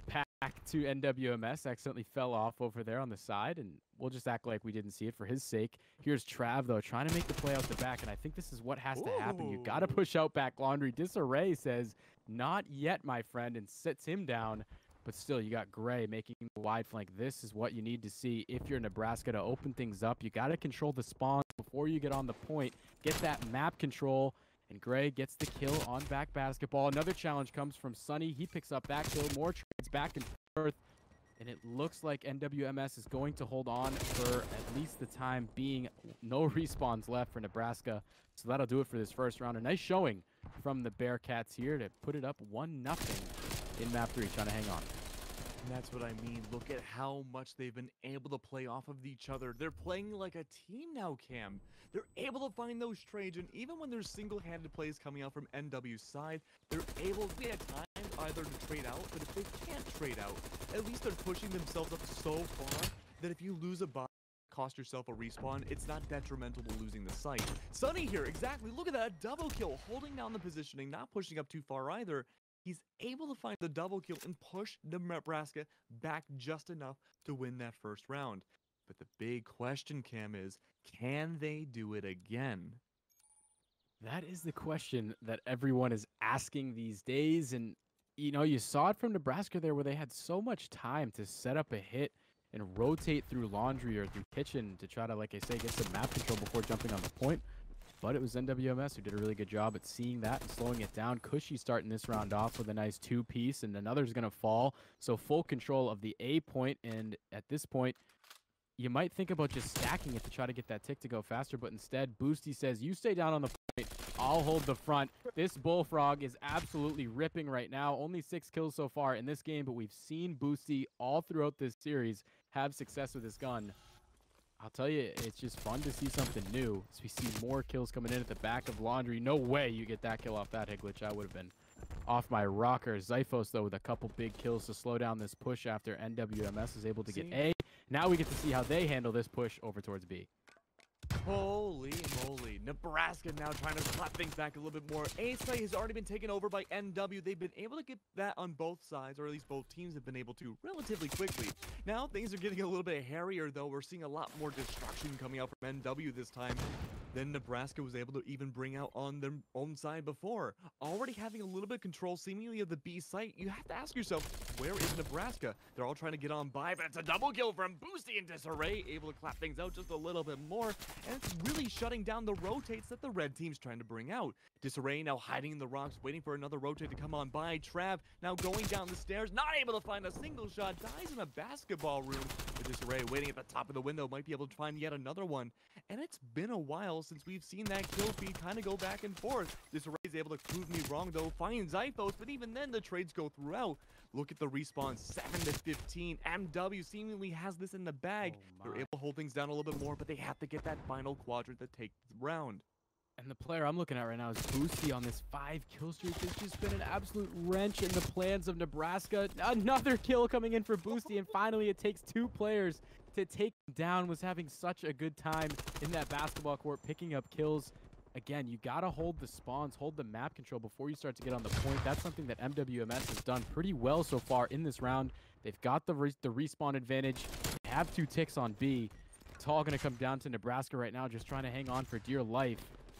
pack to N W M S, accidentally fell off over there on the side, and we'll just act like we didn't see it for his sake. Here's Trav, though, trying to make the play out the back, and I think this is what has Ooh. to happen. You got to push out back laundry. Disarray says, not yet, my friend, and sits him down. But still, you got Gray making the wide flank. This is what you need to see if you're Nebraska to open things up. You got to control the spawns before you get on the point. Get that map control. And Gray gets the kill on back basketball. Another challenge comes from Sonny. He picks up that kill. More trades back and forth. And it looks like N W M S is going to hold on for at least the time being. No respawns left for Nebraska. So that'll do it for this first round. A nice showing from the Bearcats here to put it up one nothing. In map three, trying to hang on. And that's what I mean. Look at how much they've been able to play off of each other. They're playing like a team now, Cam. They're able to find those trades, and even when there's single-handed plays coming out from N W's side, they're able to be at times either to trade out, but if they can't trade out, at least they're pushing themselves up so far that if you lose a bot, cost yourself a respawn, it's not detrimental to losing the site. Sonny here, exactly. Look at that double kill, holding down the positioning, not pushing up too far either. He's able to find the double kill and push Nebraska back just enough to win that first round. But the big question, Cam, is can they do it again? That is the question that everyone is asking these days. And, you know, you saw it from Nebraska there where they had so much time to set up a hit and rotate through laundry or through kitchen to try to, like I say, get some map control before jumping on the point. But it was N W M S who did a really good job at seeing that and slowing it down. Cushy starting this round off with a nice two-piece, and another's going to fall. So full control of the A point, and at this point, you might think about just stacking it to try to get that tick to go faster, but instead, Boosty says, you stay down on the point, I'll hold the front. This Bullfrog is absolutely ripping right now. Only six kills so far in this game, but we've seen Boosty all throughout this series have success with this gun. I'll tell you, it's just fun to see something new. So we see more kills coming in at the back of laundry. No way you get that kill off that hit glitch. I would have been off my rocker. Zyphos, though, with a couple big kills to slow down this push after N W M S is able to get A. Now we get to see how they handle this push over towards B. Holy moly. Nebraska now trying to slap things back a little bit more. A site has already been taken over by N W. They've been able to get that on both sides, or at least both teams have been able to relatively quickly. Now things are getting a little bit hairier, though. We're seeing a lot more destruction coming out from N W this time than Nebraska was able to even bring out on their own side before. Already having a little bit of control seemingly of the B site, you have to ask yourself, where is Nebraska? They're all trying to get on by, but it's a double kill from Boosty and Disarray, able to clap things out just a little bit more, and it's really shutting down the rotates that the red team's trying to bring out. Disarray now hiding in the rocks, waiting for another rotate to come on by. Trav now going down the stairs, not able to find a single shot, dies in a basketball room. Disarray waiting at the top of the window, might be able to find yet another one. And it's been a while since we've seen that kill feed kind of go back and forth. Disarray is able to prove me wrong, though, finds Zyphos, but even then the trades go throughout. Look at the respawn, seven to fifteen. M W seemingly has this in the bag. Oh, they're able to hold things down a little bit more, but they have to get that final quadrant to take the round. And the player I'm looking at right now is Boosty on this five kill streak. It's just been an absolute wrench in the plans of Nebraska. Another kill coming in for Boosty, and finally it takes two players to take him down. Was having such a good time in that basketball court, picking up kills. Again, you got to hold the spawns, hold the map control before you start to get on the point. That's something that M W M S has done pretty well so far in this round. They've got the, re the respawn advantage. They have two ticks on B. It's all going to come down to Nebraska right now, just trying to hang on for dear life.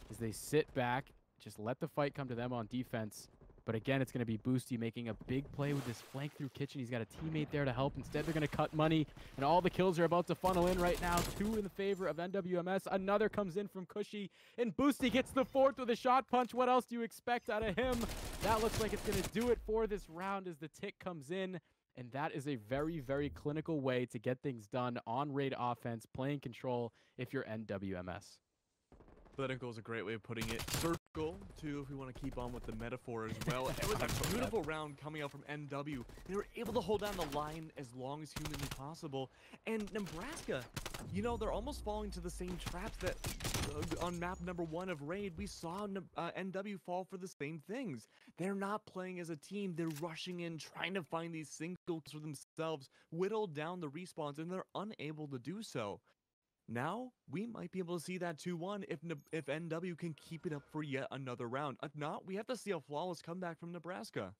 As they sit back, just let the fight come to them on defense. But again, it's going to be Boosty making a big play with this flank through kitchen. He's got a teammate there to help. Instead, they're going to cut money, and all the kills are about to funnel in right now. Two in the favor of N W M S. Another comes in from Cushy, and Boosty gets the fourth with a shot punch. What else do you expect out of him? That looks like it's going to do it for this round as the tick comes in. And that is a very, very clinical way to get things done on Raid offense, playing control if you're N W M S. Political is a great way of putting it. Circle, too, if we want to keep on with the metaphor as well. It was a beautiful round coming out from N W. They were able to hold down the line as long as humanly possible. And Nebraska, you know, they're almost falling to the same traps that uh, on map number one of Raid, we saw uh, N W fall for the same things. They're not playing as a team. They're rushing in, trying to find these singles for themselves, whittle down the respawns, and they're unable to do so. Now, we might be able to see that two one if if N W can keep it up for yet another round. If not, we have to see a flawless comeback from Nebraska.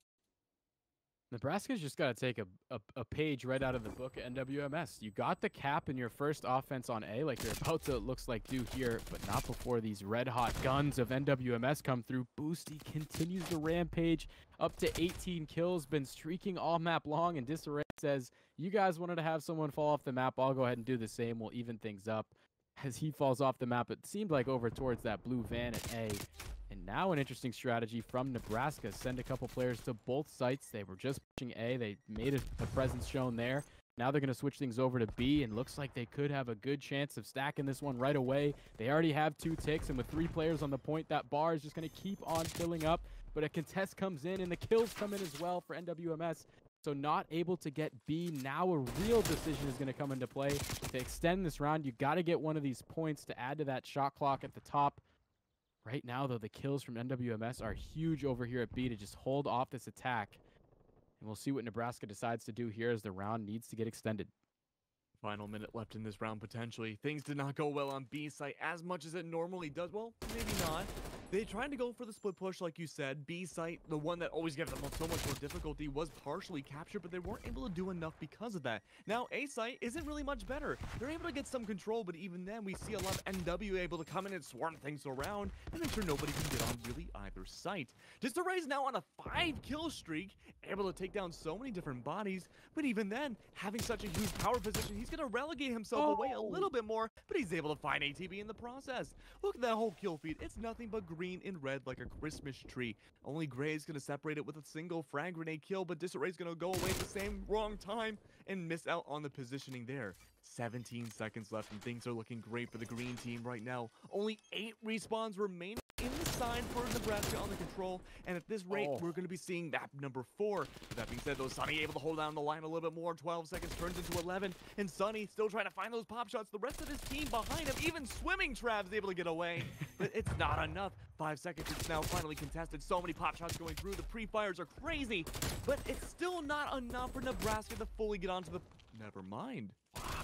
Nebraska's just got to take a, a, a page right out of the book at N W M S. You got the cap in your first offense on A, like you're about to, it looks like, do here, but not before these red-hot guns of N W M S come through. Boosty continues the rampage up to eighteen kills, been streaking all map long, and Disarray says, you guys wanted to have someone fall off the map, I'll go ahead and do the same, we'll even things up. As he falls off the map, it seemed like over towards that blue van at A. And now an interesting strategy from Nebraska. Send a couple players to both sites. They were just pushing A. They made a, a presence shown there. Now they're going to switch things over to B, and looks like they could have a good chance of stacking this one right away. They already have two ticks, and with three players on the point, that bar is just going to keep on filling up. But a contest comes in, and the kills come in as well for N W M S. So not able to get B. Now a real decision is going to come into play. To extend this round, you got to get one of these points to add to that shot clock at the top. Right now, though, the kills from N W M S are huge over here at B to just hold off this attack. And we'll see what Nebraska decides to do here as the round needs to get extended. Final minute left in this round, potentially. Things did not go well on B site as much as it normally does. Well, maybe not. They tried to go for the split push, like you said. B site, the one that always gave them so much more difficulty, was partially captured, but they weren't able to do enough because of that. Now, A site isn't really much better. They're able to get some control, but even then, we see a lot of N W able to come in and swarm things around and make sure nobody can get on really either site. Disarray's now on a five-kill streak, able to take down so many different bodies, but even then, having such a huge power position, he's going to relegate himself oh. away a little bit more, but he's able to find A T B in the process. Look at that whole kill feed. It's nothing but green and red like a Christmas tree. Only Gray is going to separate it with a single frag grenade kill, but Disarray is going to go away at the same wrong time and miss out on the positioning there. seventeen seconds left, and things are looking great for the green team right now. Only eight respawns remaining in the side for Nebraska on the control, and at this rate, oh. we're going to be seeing map number four. With that being said, though, Sonny able to hold down the line a little bit more. twelve seconds turns into eleven, and Sonny still trying to find those pop shots. The rest of his team behind him, even swimming Trav's able to get away, but it's not enough. Five seconds, it's now finally contested. So many pop shots going through. The pre-fires are crazy, but it's still not enough for Nebraska to fully get onto the... Never mind.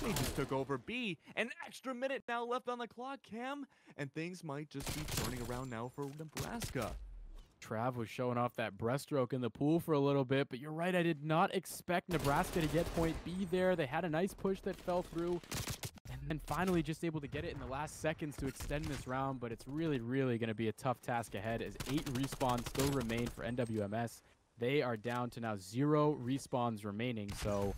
They just took over B. An extra minute now left on the clock, Cam, and things might just be turning around now for Nebraska. Trav was showing off that breaststroke in the pool for a little bit, but you're right, I did not expect Nebraska to get point B there. They had a nice push that fell through, and then finally just able to get it in the last seconds to extend this round, but it's really, really going to be a tough task ahead as eight respawns still remain for N W M S. They are down to now zero respawns remaining, so...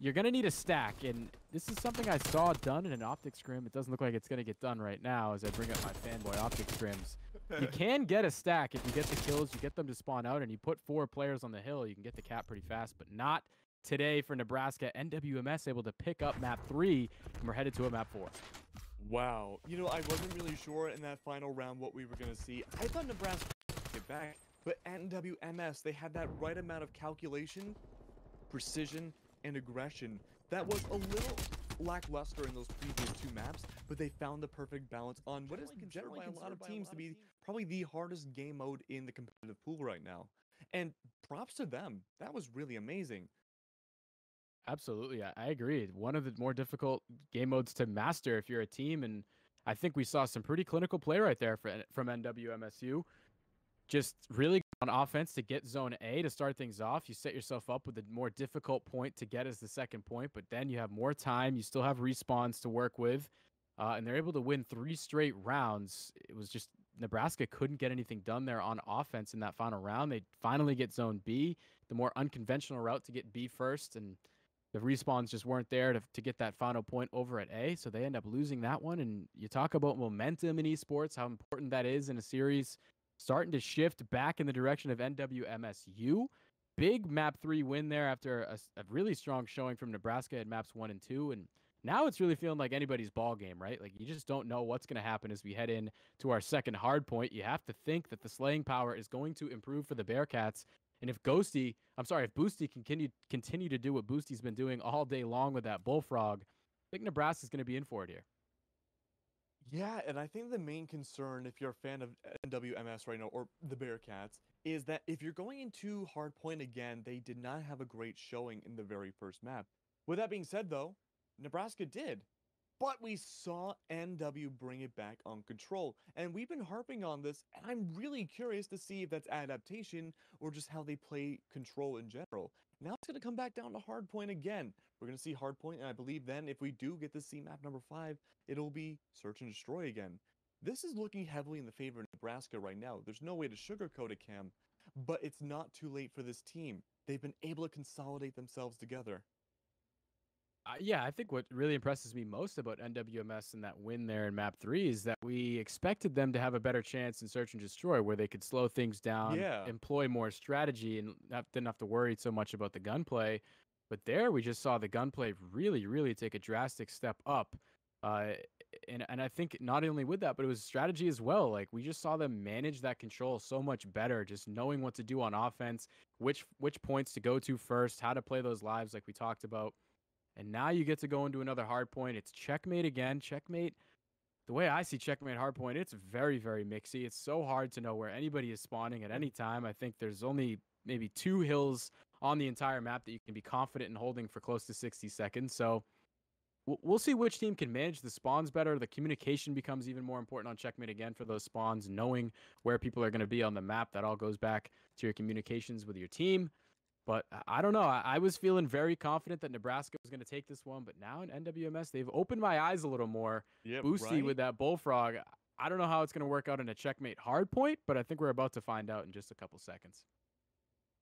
you're going to need a stack, and this is something I saw done in an optics scrim. It doesn't look like it's going to get done right now as I bring up my fanboy optics scrims. You can get a stack if you get the kills, you get them to spawn out, and you put four players on the hill. You can get the cap pretty fast, but not today for Nebraska. N W M S able to pick up map three, and we're headed to a map four. Wow. You know, I wasn't really sure in that final round what we were going to see. I thought Nebraska would get back, but N W M S, they had that right amount of calculation, precision, and aggression that was a little lackluster in those previous two maps, but they found the perfect balance on what is considered by a lot of teams to be probably the hardest game mode in the competitive pool right now. And props to them. That was really amazing. Absolutely. I, I agree. One of the more difficult game modes to master if you're a team, and I think we saw some pretty clinical play right there for, from N W M S U. Just really on offense to get zone A to start things off. You set yourself up with a more difficult point to get as the second point, but then you have more time. You still have respawns to work with, uh, and they're able to win three straight rounds. It was just Nebraska couldn't get anything done there on offense in that final round. They finally get zone B, the more unconventional route to get B first, and the respawns just weren't there to, to get that final point over at A, so they end up losing that one. And you talk about momentum in esports, how important that is in a series. Starting to shift back in the direction of N W M S U. big map three win there after a, a really strong showing from Nebraska at maps one and two. And now it's really feeling like anybody's ball game, right? Like, you just don't know what's going to happen as we head in to our second hard point. You have to think that the slaying power is going to improve for the Bearcats. And if Ghosty, I'm sorry, if Boosty can continue, continue to do what Boosty's been doing all day long with that Bullfrog, I think Nebraska's going to be in for it here. Yeah, and I think the main concern, if you're a fan of N W M S right now, or the Bearcats, is that if you're going into hardpoint again, they did not have a great showing in the very first map. With that being said, though, Nebraska did. But we saw N W bring it back on control, and we've been harping on this, and I'm really curious to see if that's adaptation or just how they play control in general. Now it's going to come back down to hardpoint again. We're going to see hardpoint, and I believe then if we do get to see map number five, it'll be search and destroy again. This is looking heavily in the favor of Nebraska right now. There's no way to sugarcoat it, Cam, but it's not too late for this team. They've been able to consolidate themselves together. Uh, yeah, I think what really impresses me most about N W M S and that win there in map three is that we expected them to have a better chance in search and destroy, where they could slow things down, yeah. employ more strategy, and not, didn't have to worry so much about the gunplay. But there, we just saw the gunplay really, really take a drastic step up. Uh, and, and I think not only with that, but it was strategy as well. Like, we just saw them manage that control so much better, just knowing what to do on offense, which which points to go to first, how to play those lives like we talked about. And now you get to go into another hard point. It's Checkmate again. Checkmate, the way I see Checkmate hardpoint, it's very, very mixy. It's so hard to know where anybody is spawning at any time. I think there's only maybe two hills on the entire map that you can be confident in holding for close to sixty seconds. So we'll see which team can manage the spawns better. The communication becomes even more important on Checkmate again for those spawns, knowing where people are going to be on the map. That all goes back to your communications with your team. But I don't know. I, I was feeling very confident that Nebraska was going to take this one. But now in N W M S, they've opened my eyes a little more. Yep, Boosty right. with that Bullfrog. I don't know how it's going to work out in a Checkmate hardpoint, but I think we're about to find out in just a couple seconds.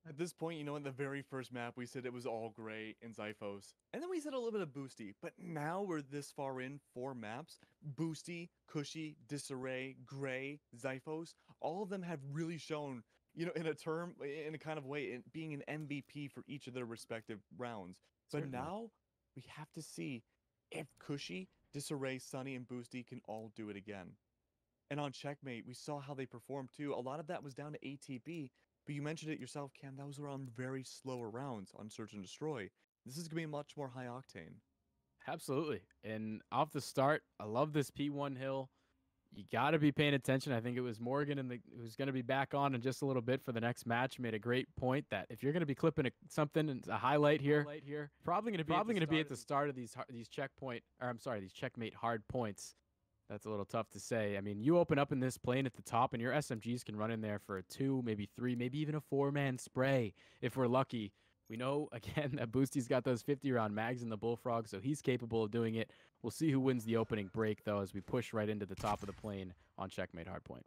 At this point, you know, in the very first map, we said it was all Gray and Zyphos. And then we said a little bit of Boosty. But now we're this far in, four maps. Boosty, Cushy, Disarray, Gray, Zyphos. All of them have really shown... You know, in a term, in a kind of way, in being an M V P for each of their respective rounds. But Certainly. Now we have to see if Cushy, Disarray, Sonny, and Boosty can all do it again. And on Checkmate, we saw how they performed too. A lot of that was down to A T B, but you mentioned it yourself, Cam. Those were on very slower rounds on Search and Destroy. This is going to be much more high octane. Absolutely. And off the start, I love this P one hill. You got to be paying attention. I think it was Morgan and the, who's going to be back on in just a little bit for the next match made a great point that if you're going to be clipping a, something and a highlight here, highlight here probably going to be probably going to be at the start of these these checkpoint or I'm sorry, these checkmate hard points. That's a little tough to say. I mean, you open up in this plane at the top and your S M Gs can run in there for a two, maybe three, maybe even a four-man spray if we're lucky. We know, again, that Boosty's got those fifty-round mags in the Bullfrog, so he's capable of doing it. We'll see who wins the opening break, though, as we push right into the top of the plane on Checkmate Hardpoint.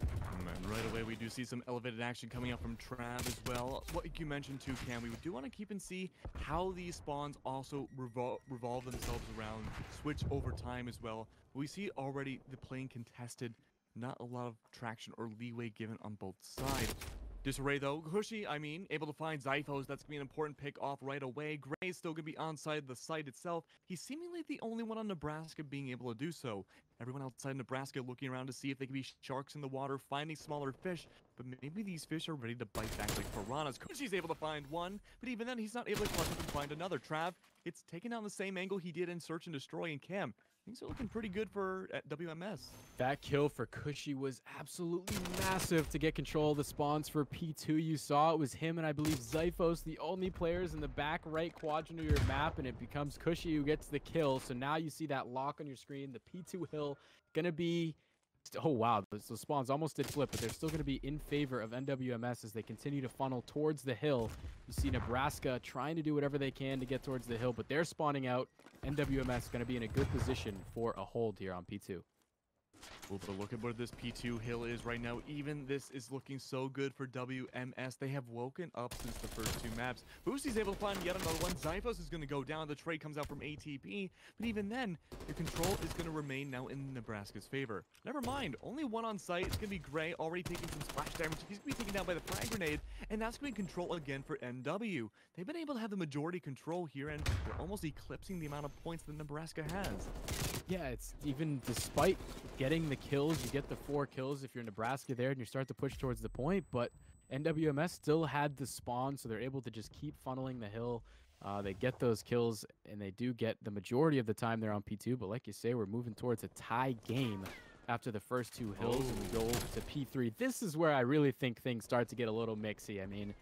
And right away, we do see some elevated action coming up from Trav as well. What you mentioned, too, Cam, we do want to keep and see how these spawns also revol revolve themselves around, switch over time as well. We see already the plane contested, not a lot of traction or leeway given on both sides. Disarray, though. Cushy, I mean, able to find Zyphos. That's going to be an important pick off right away. Gray's still going to be onside the site itself. He's seemingly the only one on Nebraska being able to do so. Everyone outside Nebraska looking around to see if they can be sharks in the water, finding smaller fish. But maybe these fish are ready to bite back like piranhas. Cushy's able to find one, but even then, he's not able to clutch up and find another. Trav, it's taken down the same angle he did in Search and Destroy in Camp. Things are looking pretty good for at W M S. That kill for Cushy was absolutely massive to get control of the spawns for P two. You saw it was him and I believe Zyphos, the only players in the back right quadrant of your map, and it becomes Cushy who gets the kill. So now you see that lock on your screen. The P two hill going to be... Oh, wow. Those, those spawns almost did flip, but they're still going to be in favor of N W M S as they continue to funnel towards the hill. You see Nebraska trying to do whatever they can to get towards the hill, but they're spawning out. N W M S going to be in a good position for a hold here on P two. Well, but look at where this P two hill is right now. Even this is looking so good for W M S. They have woken up since the first two maps. Boosty's able to find yet another one. Zyphos is going to go down. The trade comes out from A T B. But even then, the control is going to remain now in Nebraska's favor. Never mind. Only one on site. It's going to be Gray already taking some splash damage. He's going to be taken down by the frag grenade. And that's going to be control again for N W. They've been able to have the majority control here. And they're almost eclipsing the amount of points that Nebraska has. Yeah, it's even despite getting the kills, you get the four kills if you're Nebraska there and you start to push towards the point, but N W M S still had the spawn, so they're able to just keep funneling the hill. Uh, they get those kills, and they do get the majority of the time there on P two, but like you say, we're moving towards a tie game after the first two hills, and we go to P three. This is where I really think things start to get a little mixy. I mean,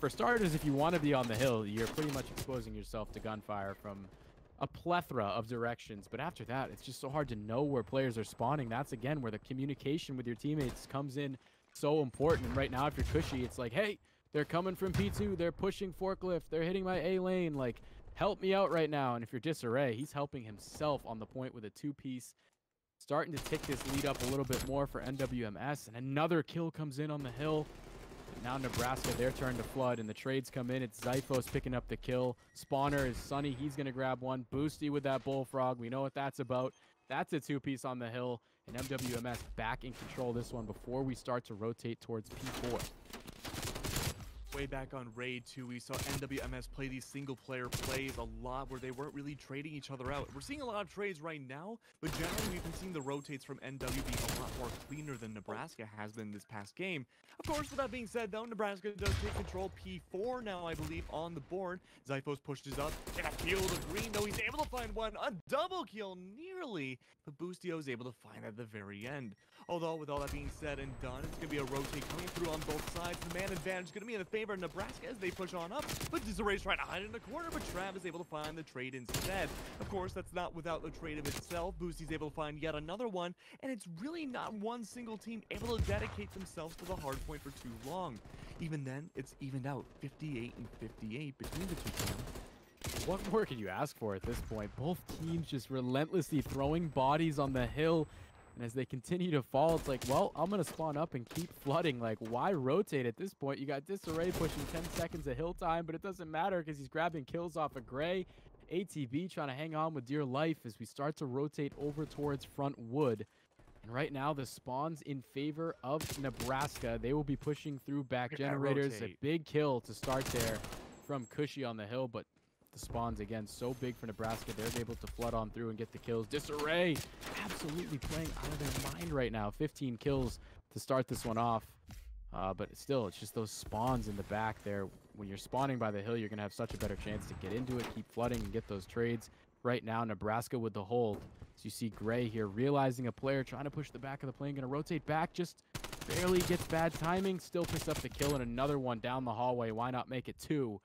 for starters, if you want to be on the hill, you're pretty much exposing yourself to gunfire from a plethora of directions, but after that, it's just so hard to know where players are spawning. That's again where the communication with your teammates comes in so important. And right now, if you're Cushy, it's like, hey, they're coming from P two, they're pushing forklift, they're hitting my A lane, like, help me out right now. And if you're Disarray, he's helping himself on the point with a two-piece, starting to tick this lead up a little bit more for N W M S, and another kill comes in on the hill. Now Nebraska, their turn to flood, and the trades come in. It's Zyphos picking up the kill. Spawner is Sonny. He's going to grab one. Boosty with that Bullfrog. We know what that's about. That's a two-piece on the hill. And N W M S back in control this one before we start to rotate towards P four. Way back on Raid two, we saw N W M S play these single-player plays a lot where they weren't really trading each other out. We're seeing a lot of trades right now, but generally we've been seeing the rotates from N W be a lot more cleaner than Nebraska has been this past game. Of course, with that being said, though, Nebraska does take control. P four now, I believe, on the board. Zyphos pushes up. And a kill to Green, though he's able to find one. A double kill, nearly. But Boostio is able to find at the very end. Although, with all that being said and done, it's going to be a rotate coming through on both sides. The man advantage is going to be in the favor of Nebraska as they push on up, but Disarray's trying to hide in the corner, but Trav is able to find the trade instead. Of course, that's not without the trade of itself. Boosty's able to find yet another one, and it's really not one single team able to dedicate themselves to the hard point for too long. Even then, it's evened out fifty-eight and fifty-eight between the two teams. What more can you ask for at this point? Both teams just relentlessly throwing bodies on the hill. And as they continue to fall, it's like, well, I'm going to spawn up and keep flooding. Like, why rotate at this point? You got Disarray pushing ten seconds of hill time, but it doesn't matter because he's grabbing kills off of Gray. A T B trying to hang on with dear life as we start to rotate over towards Front Wood. And right now, the spawn's in favor of Nebraska. They will be pushing through back generators. A big kill to start there from Cushy on the hill, but the spawns again so big for Nebraska, they're able to flood on through and get the kills. Disarray absolutely playing out of their mind right now. Fifteen kills to start this one off, uh but still, it's just those spawns in the back there. When you're spawning by the hill, you're gonna have such a better chance to get into it, keep flooding, and get those trades. Right now, Nebraska with the hold, as you see Gray here realizing a player trying to push the back of the plane, gonna rotate back, just barely gets bad timing, still picks up the kill, and another one down the hallway. Why not make it two?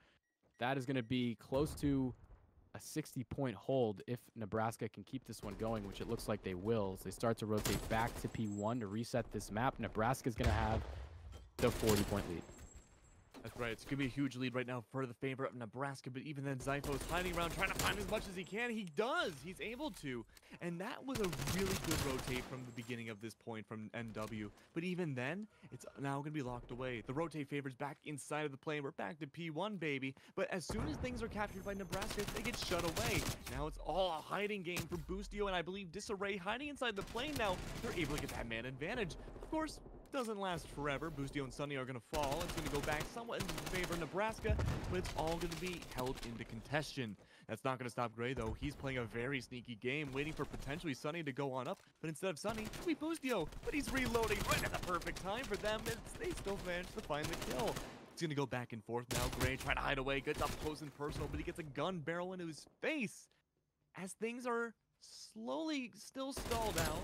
That is going to be close to a sixty-point hold if Nebraska can keep this one going, which it looks like they will. As they start to rotate back to P one to reset this map, Nebraska's going to have the forty-point lead. That's right. It's going to be a huge lead right now for the favor of Nebraska, but even then, Zyphos hiding around, trying to find as much as he can. He does. He's able to. And that was a really good rotate from the beginning of this point from N W. But even then, it's now going to be locked away. The rotate favors back inside of the plane. We're back to P one, baby. But as soon as things are captured by Nebraska, they get shut away. Now it's all a hiding game for Boostio, and I believe Disarray hiding inside the plane now. They're able to get that man advantage. Of course, doesn't last forever. Boostio and Sonny are going to fall. It's going to go back somewhat in favor of Nebraska, but it's all going to be held into contention. That's not going to stop Gray, though. He's playing a very sneaky game, waiting for potentially Sonny to go on up, but instead of Sonny, we Boostio, but he's reloading right at the perfect time for them, and they still manage to find the kill. It's going to go back and forth now. Gray trying to hide away, gets up close and personal, but he gets a gun barrel into his face. As things are slowly still stalled out,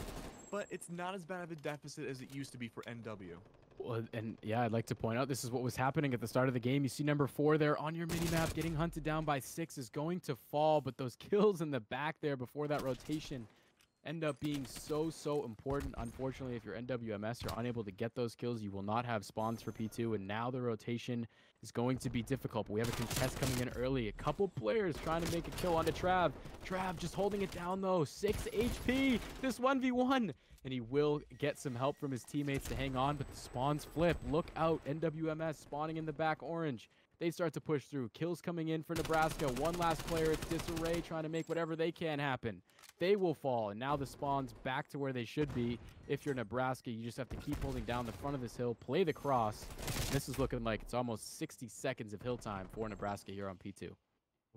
but it's not as bad of a deficit as it used to be for N W. Well, and yeah, I'd like to point out, this is what was happening at the start of the game. You see number four there on your minimap getting hunted down by six, is going to fall, but those kills in the back there before that rotation, end up being so, so important. Unfortunately, if you're N W M S, you're unable to get those kills. You will not have spawns for P two, and now the rotation is going to be difficult. But we have a contest coming in early. A couple players trying to make a kill onto Trav. Trav just holding it down, though. six H P, this one v one. And he will get some help from his teammates to hang on, but the spawns flip. Look out, N W M S spawning in the back orange. They start to push through. Kills coming in for Nebraska. One last player. It's Disarray trying to make whatever they can happen. They will fall, and now the spawn's back to where they should be. If you're Nebraska, you just have to keep holding down the front of this hill, play the cross. This is looking like it's almost sixty seconds of hill time for Nebraska here on P two.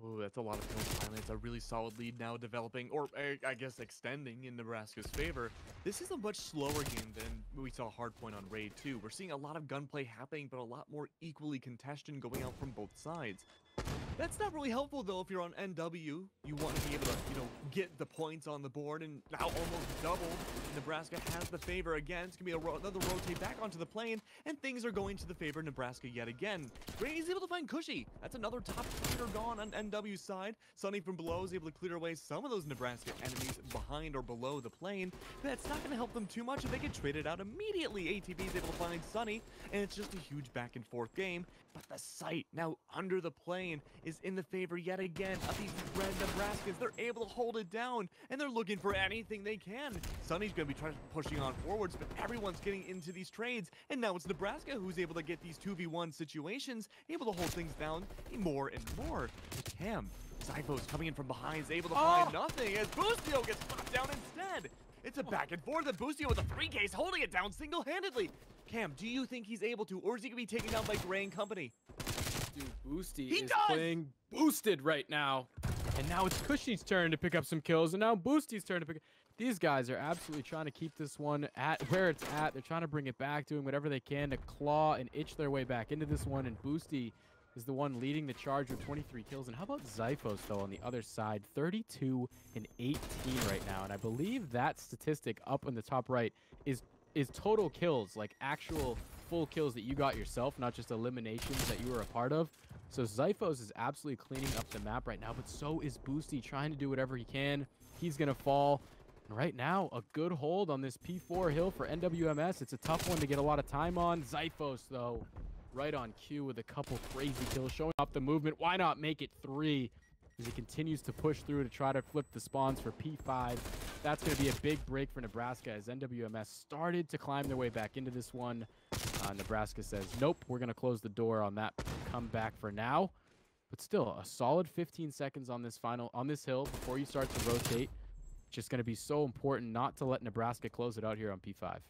Ooh, that's a lot of hill time. It's a really solid lead now developing, or I guess extending in Nebraska's favor. This is a much slower game than we saw Hardpoint on Raid two. We're seeing a lot of gunplay happening, but a lot more equally contested going out from both sides. That's not really helpful, though, if you're on N W. You want to be able to, you know, get the points on the board, and now almost double. Nebraska has the favor again. It's going to be a ro another rotate back onto the plane, and things are going to the favor of Nebraska yet again. Gray is able to find Cushy. That's another top clear gone on N W's side. Sonny from below is able to clear away some of those Nebraska enemies behind or below the plane. That's not going to help them too much if they get traded out immediately. A T B is able to find Sonny, and it's just a huge back and forth game. But the sight now under the plane is in the favor yet again of these red Nebraskans. They're able to hold it down, and they're looking for anything they can. Sonny's going to be trying pushing on forwards, but everyone's getting into these trades, and now it's Nebraska who's able to get these two v one situations, able to hold things down more and more. It's him. Zyphos coming in from behind is able to oh. find nothing as Boostio gets knocked down instead. It's a back and forth, and Boostio with a three K is holding it down single-handedly. Cam, do you think he's able to, or is he going to be taken down by Gray and company? Dude, Boosty he is does. playing boosted right now. And now it's Cushy's turn to pick up some kills, and now Boosty's turn to pick up. These guys are absolutely trying to keep this one at where it's at. They're trying to bring it back, doing whatever they can to claw and itch their way back into this one, and Boosty is the one leading the charge with twenty-three kills. And how about Zyphos, though, on the other side? thirty-two and eighteen right now, and I believe that statistic up in the top right is is total kills, like actual full kills that you got yourself, not just eliminations that you were a part of. So Zyphos is absolutely cleaning up the map right now, but so is Boosty, trying to do whatever he can. He's gonna fall. And right now, a good hold on this P four hill for N W M S. It's a tough one to get a lot of time on. Zyphos, though, right on cue with a couple crazy kills, showing off the movement. Why not make it three? As he continues to push through to try to flip the spawns for P five. That's going to be a big break for Nebraska as N W M S started to climb their way back into this one. Uh, Nebraska says, nope, we're going to close the door on that comeback for now. But still, a solid fifteen seconds on this final, on this hill before you start to rotate. Just going to be so important not to let Nebraska close it out here on P five.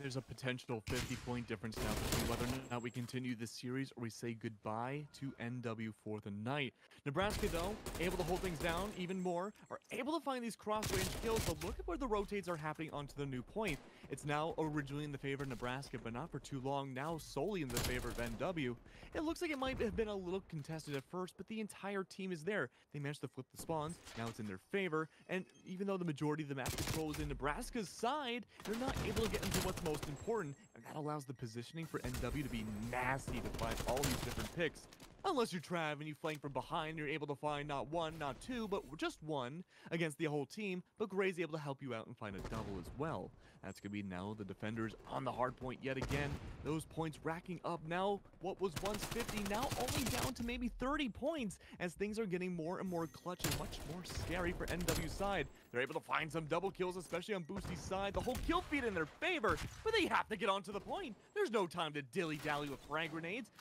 There's a potential fifty point difference now between whether or not we continue this series or we say goodbye to N W for the night. Nebraska, though, able to hold things down even more, are able to find these cross-range kills, but look at where the rotates are happening onto the new point. It's now originally in the favor of Nebraska, but not for too long, now solely in the favor of N W. It looks like it might have been a little contested at first, but the entire team is there. They managed to flip the spawns, now it's in their favor, and even though the majority of the map control is in Nebraska's side, they're not able to get into what's most most important, and that allows the positioning for N W to be nasty to find all these different picks. Unless you're Trav and you flank from behind, you're able to find not one, not two, but just one against the whole team, but Gray's able to help you out and find a double as well. That's going to be now the defenders on the hard point yet again. Those points racking up now. What was once fifty, now only down to maybe thirty points as things are getting more and more clutch and much more scary for N W's side. They're able to find some double kills, especially on Boosty's side. The whole kill feed in their favor, but they have to get onto the point. There's no time to dilly-dally with frag grenades.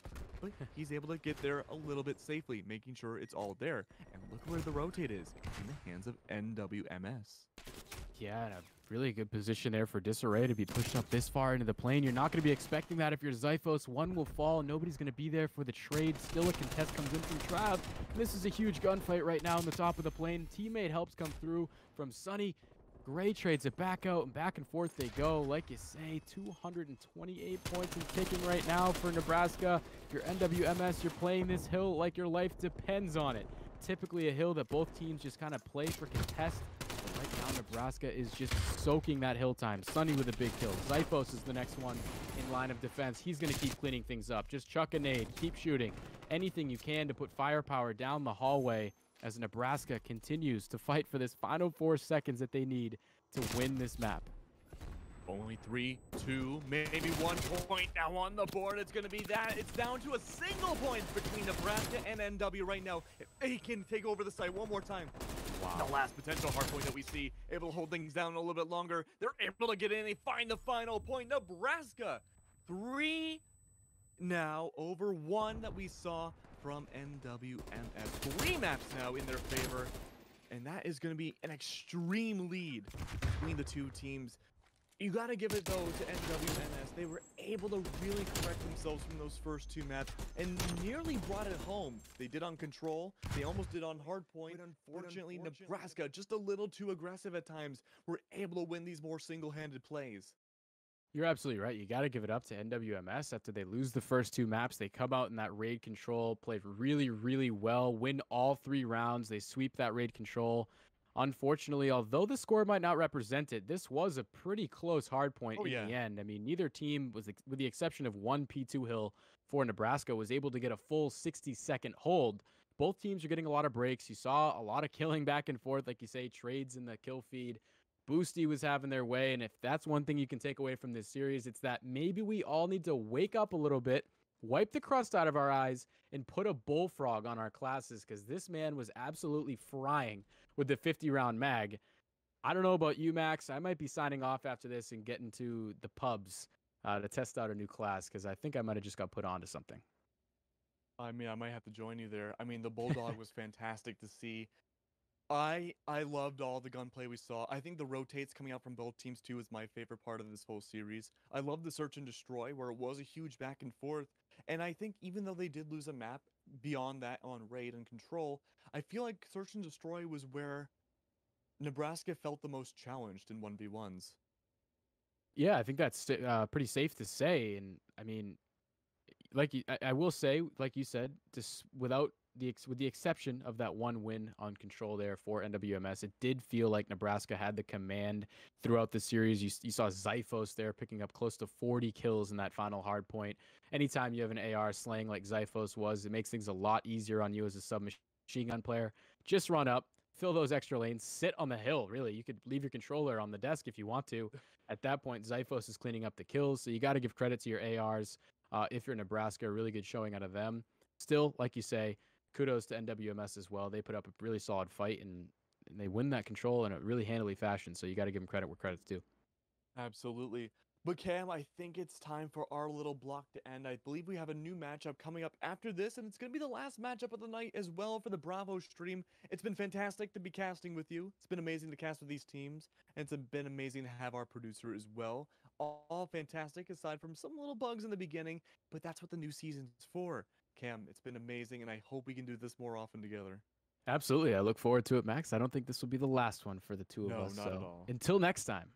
But he's able to get there a little bit safely, making sure it's all there. And look where the rotate is, in the hands of N W M S. Yeah, and a really good position there for Disarray to be pushed up this far into the plane. You're not going to be expecting that if you're Zyphos. One will fall. Nobody's going to be there for the trade. Still a contest comes in from Trav. This is a huge gunfight right now on the top of the plane. Teammate helps come through from Sonny. Gray trades it back out, and back and forth they go. Like you say, two hundred twenty-eight points in kicking right now for Nebraska. If you're N W M S, you're playing this hill like your life depends on it. Typically a hill that both teams just kind of play for contest. But right now, Nebraska is just soaking that hill time. Sonny with a big kill. Zyphos is the next one in line of defense. He's going to keep cleaning things up. Just chuck a nade. Keep shooting. Anything you can to put firepower down the hallway. as Nebraska continues to fight for this final four seconds that they need to win this map. Only three, two, maybe one point now on the board. It's going to be that. It's down to a single point between Nebraska and N W right now. If they can take over the site one more time. Wow. The last potential hard point that we see, able to hold things down a little bit longer. They're able to get in and find the final point. Nebraska, three now over one that we saw from N W M S. Three maps now in their favor. And that is going to be an extreme lead between the two teams. You gotta give it though to N W M S. They were able to really correct themselves from those first two maps and nearly brought it home. They did on Control. They almost did on Hardpoint. But unfortunately, unfortunately, Nebraska, just a little too aggressive at times, were able to win these more single-handed plays. You're absolutely right. You gotta give it up to N W M S. After they lose the first two maps, they come out in that Raid Control, played really, really well, win all three rounds. They sweep that Raid Control. Unfortunately, although the score might not represent it, this was a pretty close hard point oh, in yeah. the end. I mean, neither team, was, with the exception of one P two hill for Nebraska, was able to get a full sixty-second hold. Both teams are getting a lot of breaks. You saw a lot of killing back and forth, like you say, trades in the kill feed. Boosty was having their way, and if that's one thing you can take away from this series, it's that maybe we all need to wake up a little bit, wipe the crust out of our eyes, and put a bullfrog on our classes, because this man was absolutely frying with the fifty round mag. I don't know about you, Max. I might be signing off after this and getting to the pubs uh, to test out a new class, because I think I might have just got put onto something. I mean, I might have to join you there. I mean, the Bulldog was fantastic to see. I I loved all the gunplay we saw. I think the rotates coming out from both teams, too, is my favorite part of this whole series. I love the Search and Destroy, where it was a huge back and forth. And I think even though they did lose a map beyond that on Raid and Control, I feel like Search and Destroy was where Nebraska felt the most challenged in one v ones. Yeah, I think that's uh, pretty safe to say. And I mean, like you, I, I will say, like you said, just without the ex with the exception of that one win on Control there for N W M S, it did feel like Nebraska had the command throughout the series. You, you saw Zyphos there picking up close to forty kills in that final hard point. Anytime you have an A R slaying like Zyphos was, it makes things a lot easier on you as a submachine gun player. Just run up, fill those extra lanes, sit on the hill, really. You could leave your controller on the desk if you want to. At that point, Zyphos is cleaning up the kills, so you got to give credit to your A Rs. Uh, if you're Nebraska, really good showing out of them. Still, like you say, kudos to N W M S as well. They put up a really solid fight, and, and they win that Control in a really handily fashion, so you got to give them credit where credit's due. Absolutely. But Cam, I think it's time for our little block to end. I believe we have a new matchup coming up after this, and it's going to be the last matchup of the night as well for the Bravo stream. It's been fantastic to be casting with you. It's been amazing to cast with these teams, and it's been amazing to have our producer as well. All, all fantastic, aside from some little bugs in the beginning, but that's what the new season's for. Cam, it's been amazing, and I hope we can do this more often together. Absolutely. I look forward to it, Max. I don't think this will be the last one for the two of no, us. No, not so. at all. Until next time.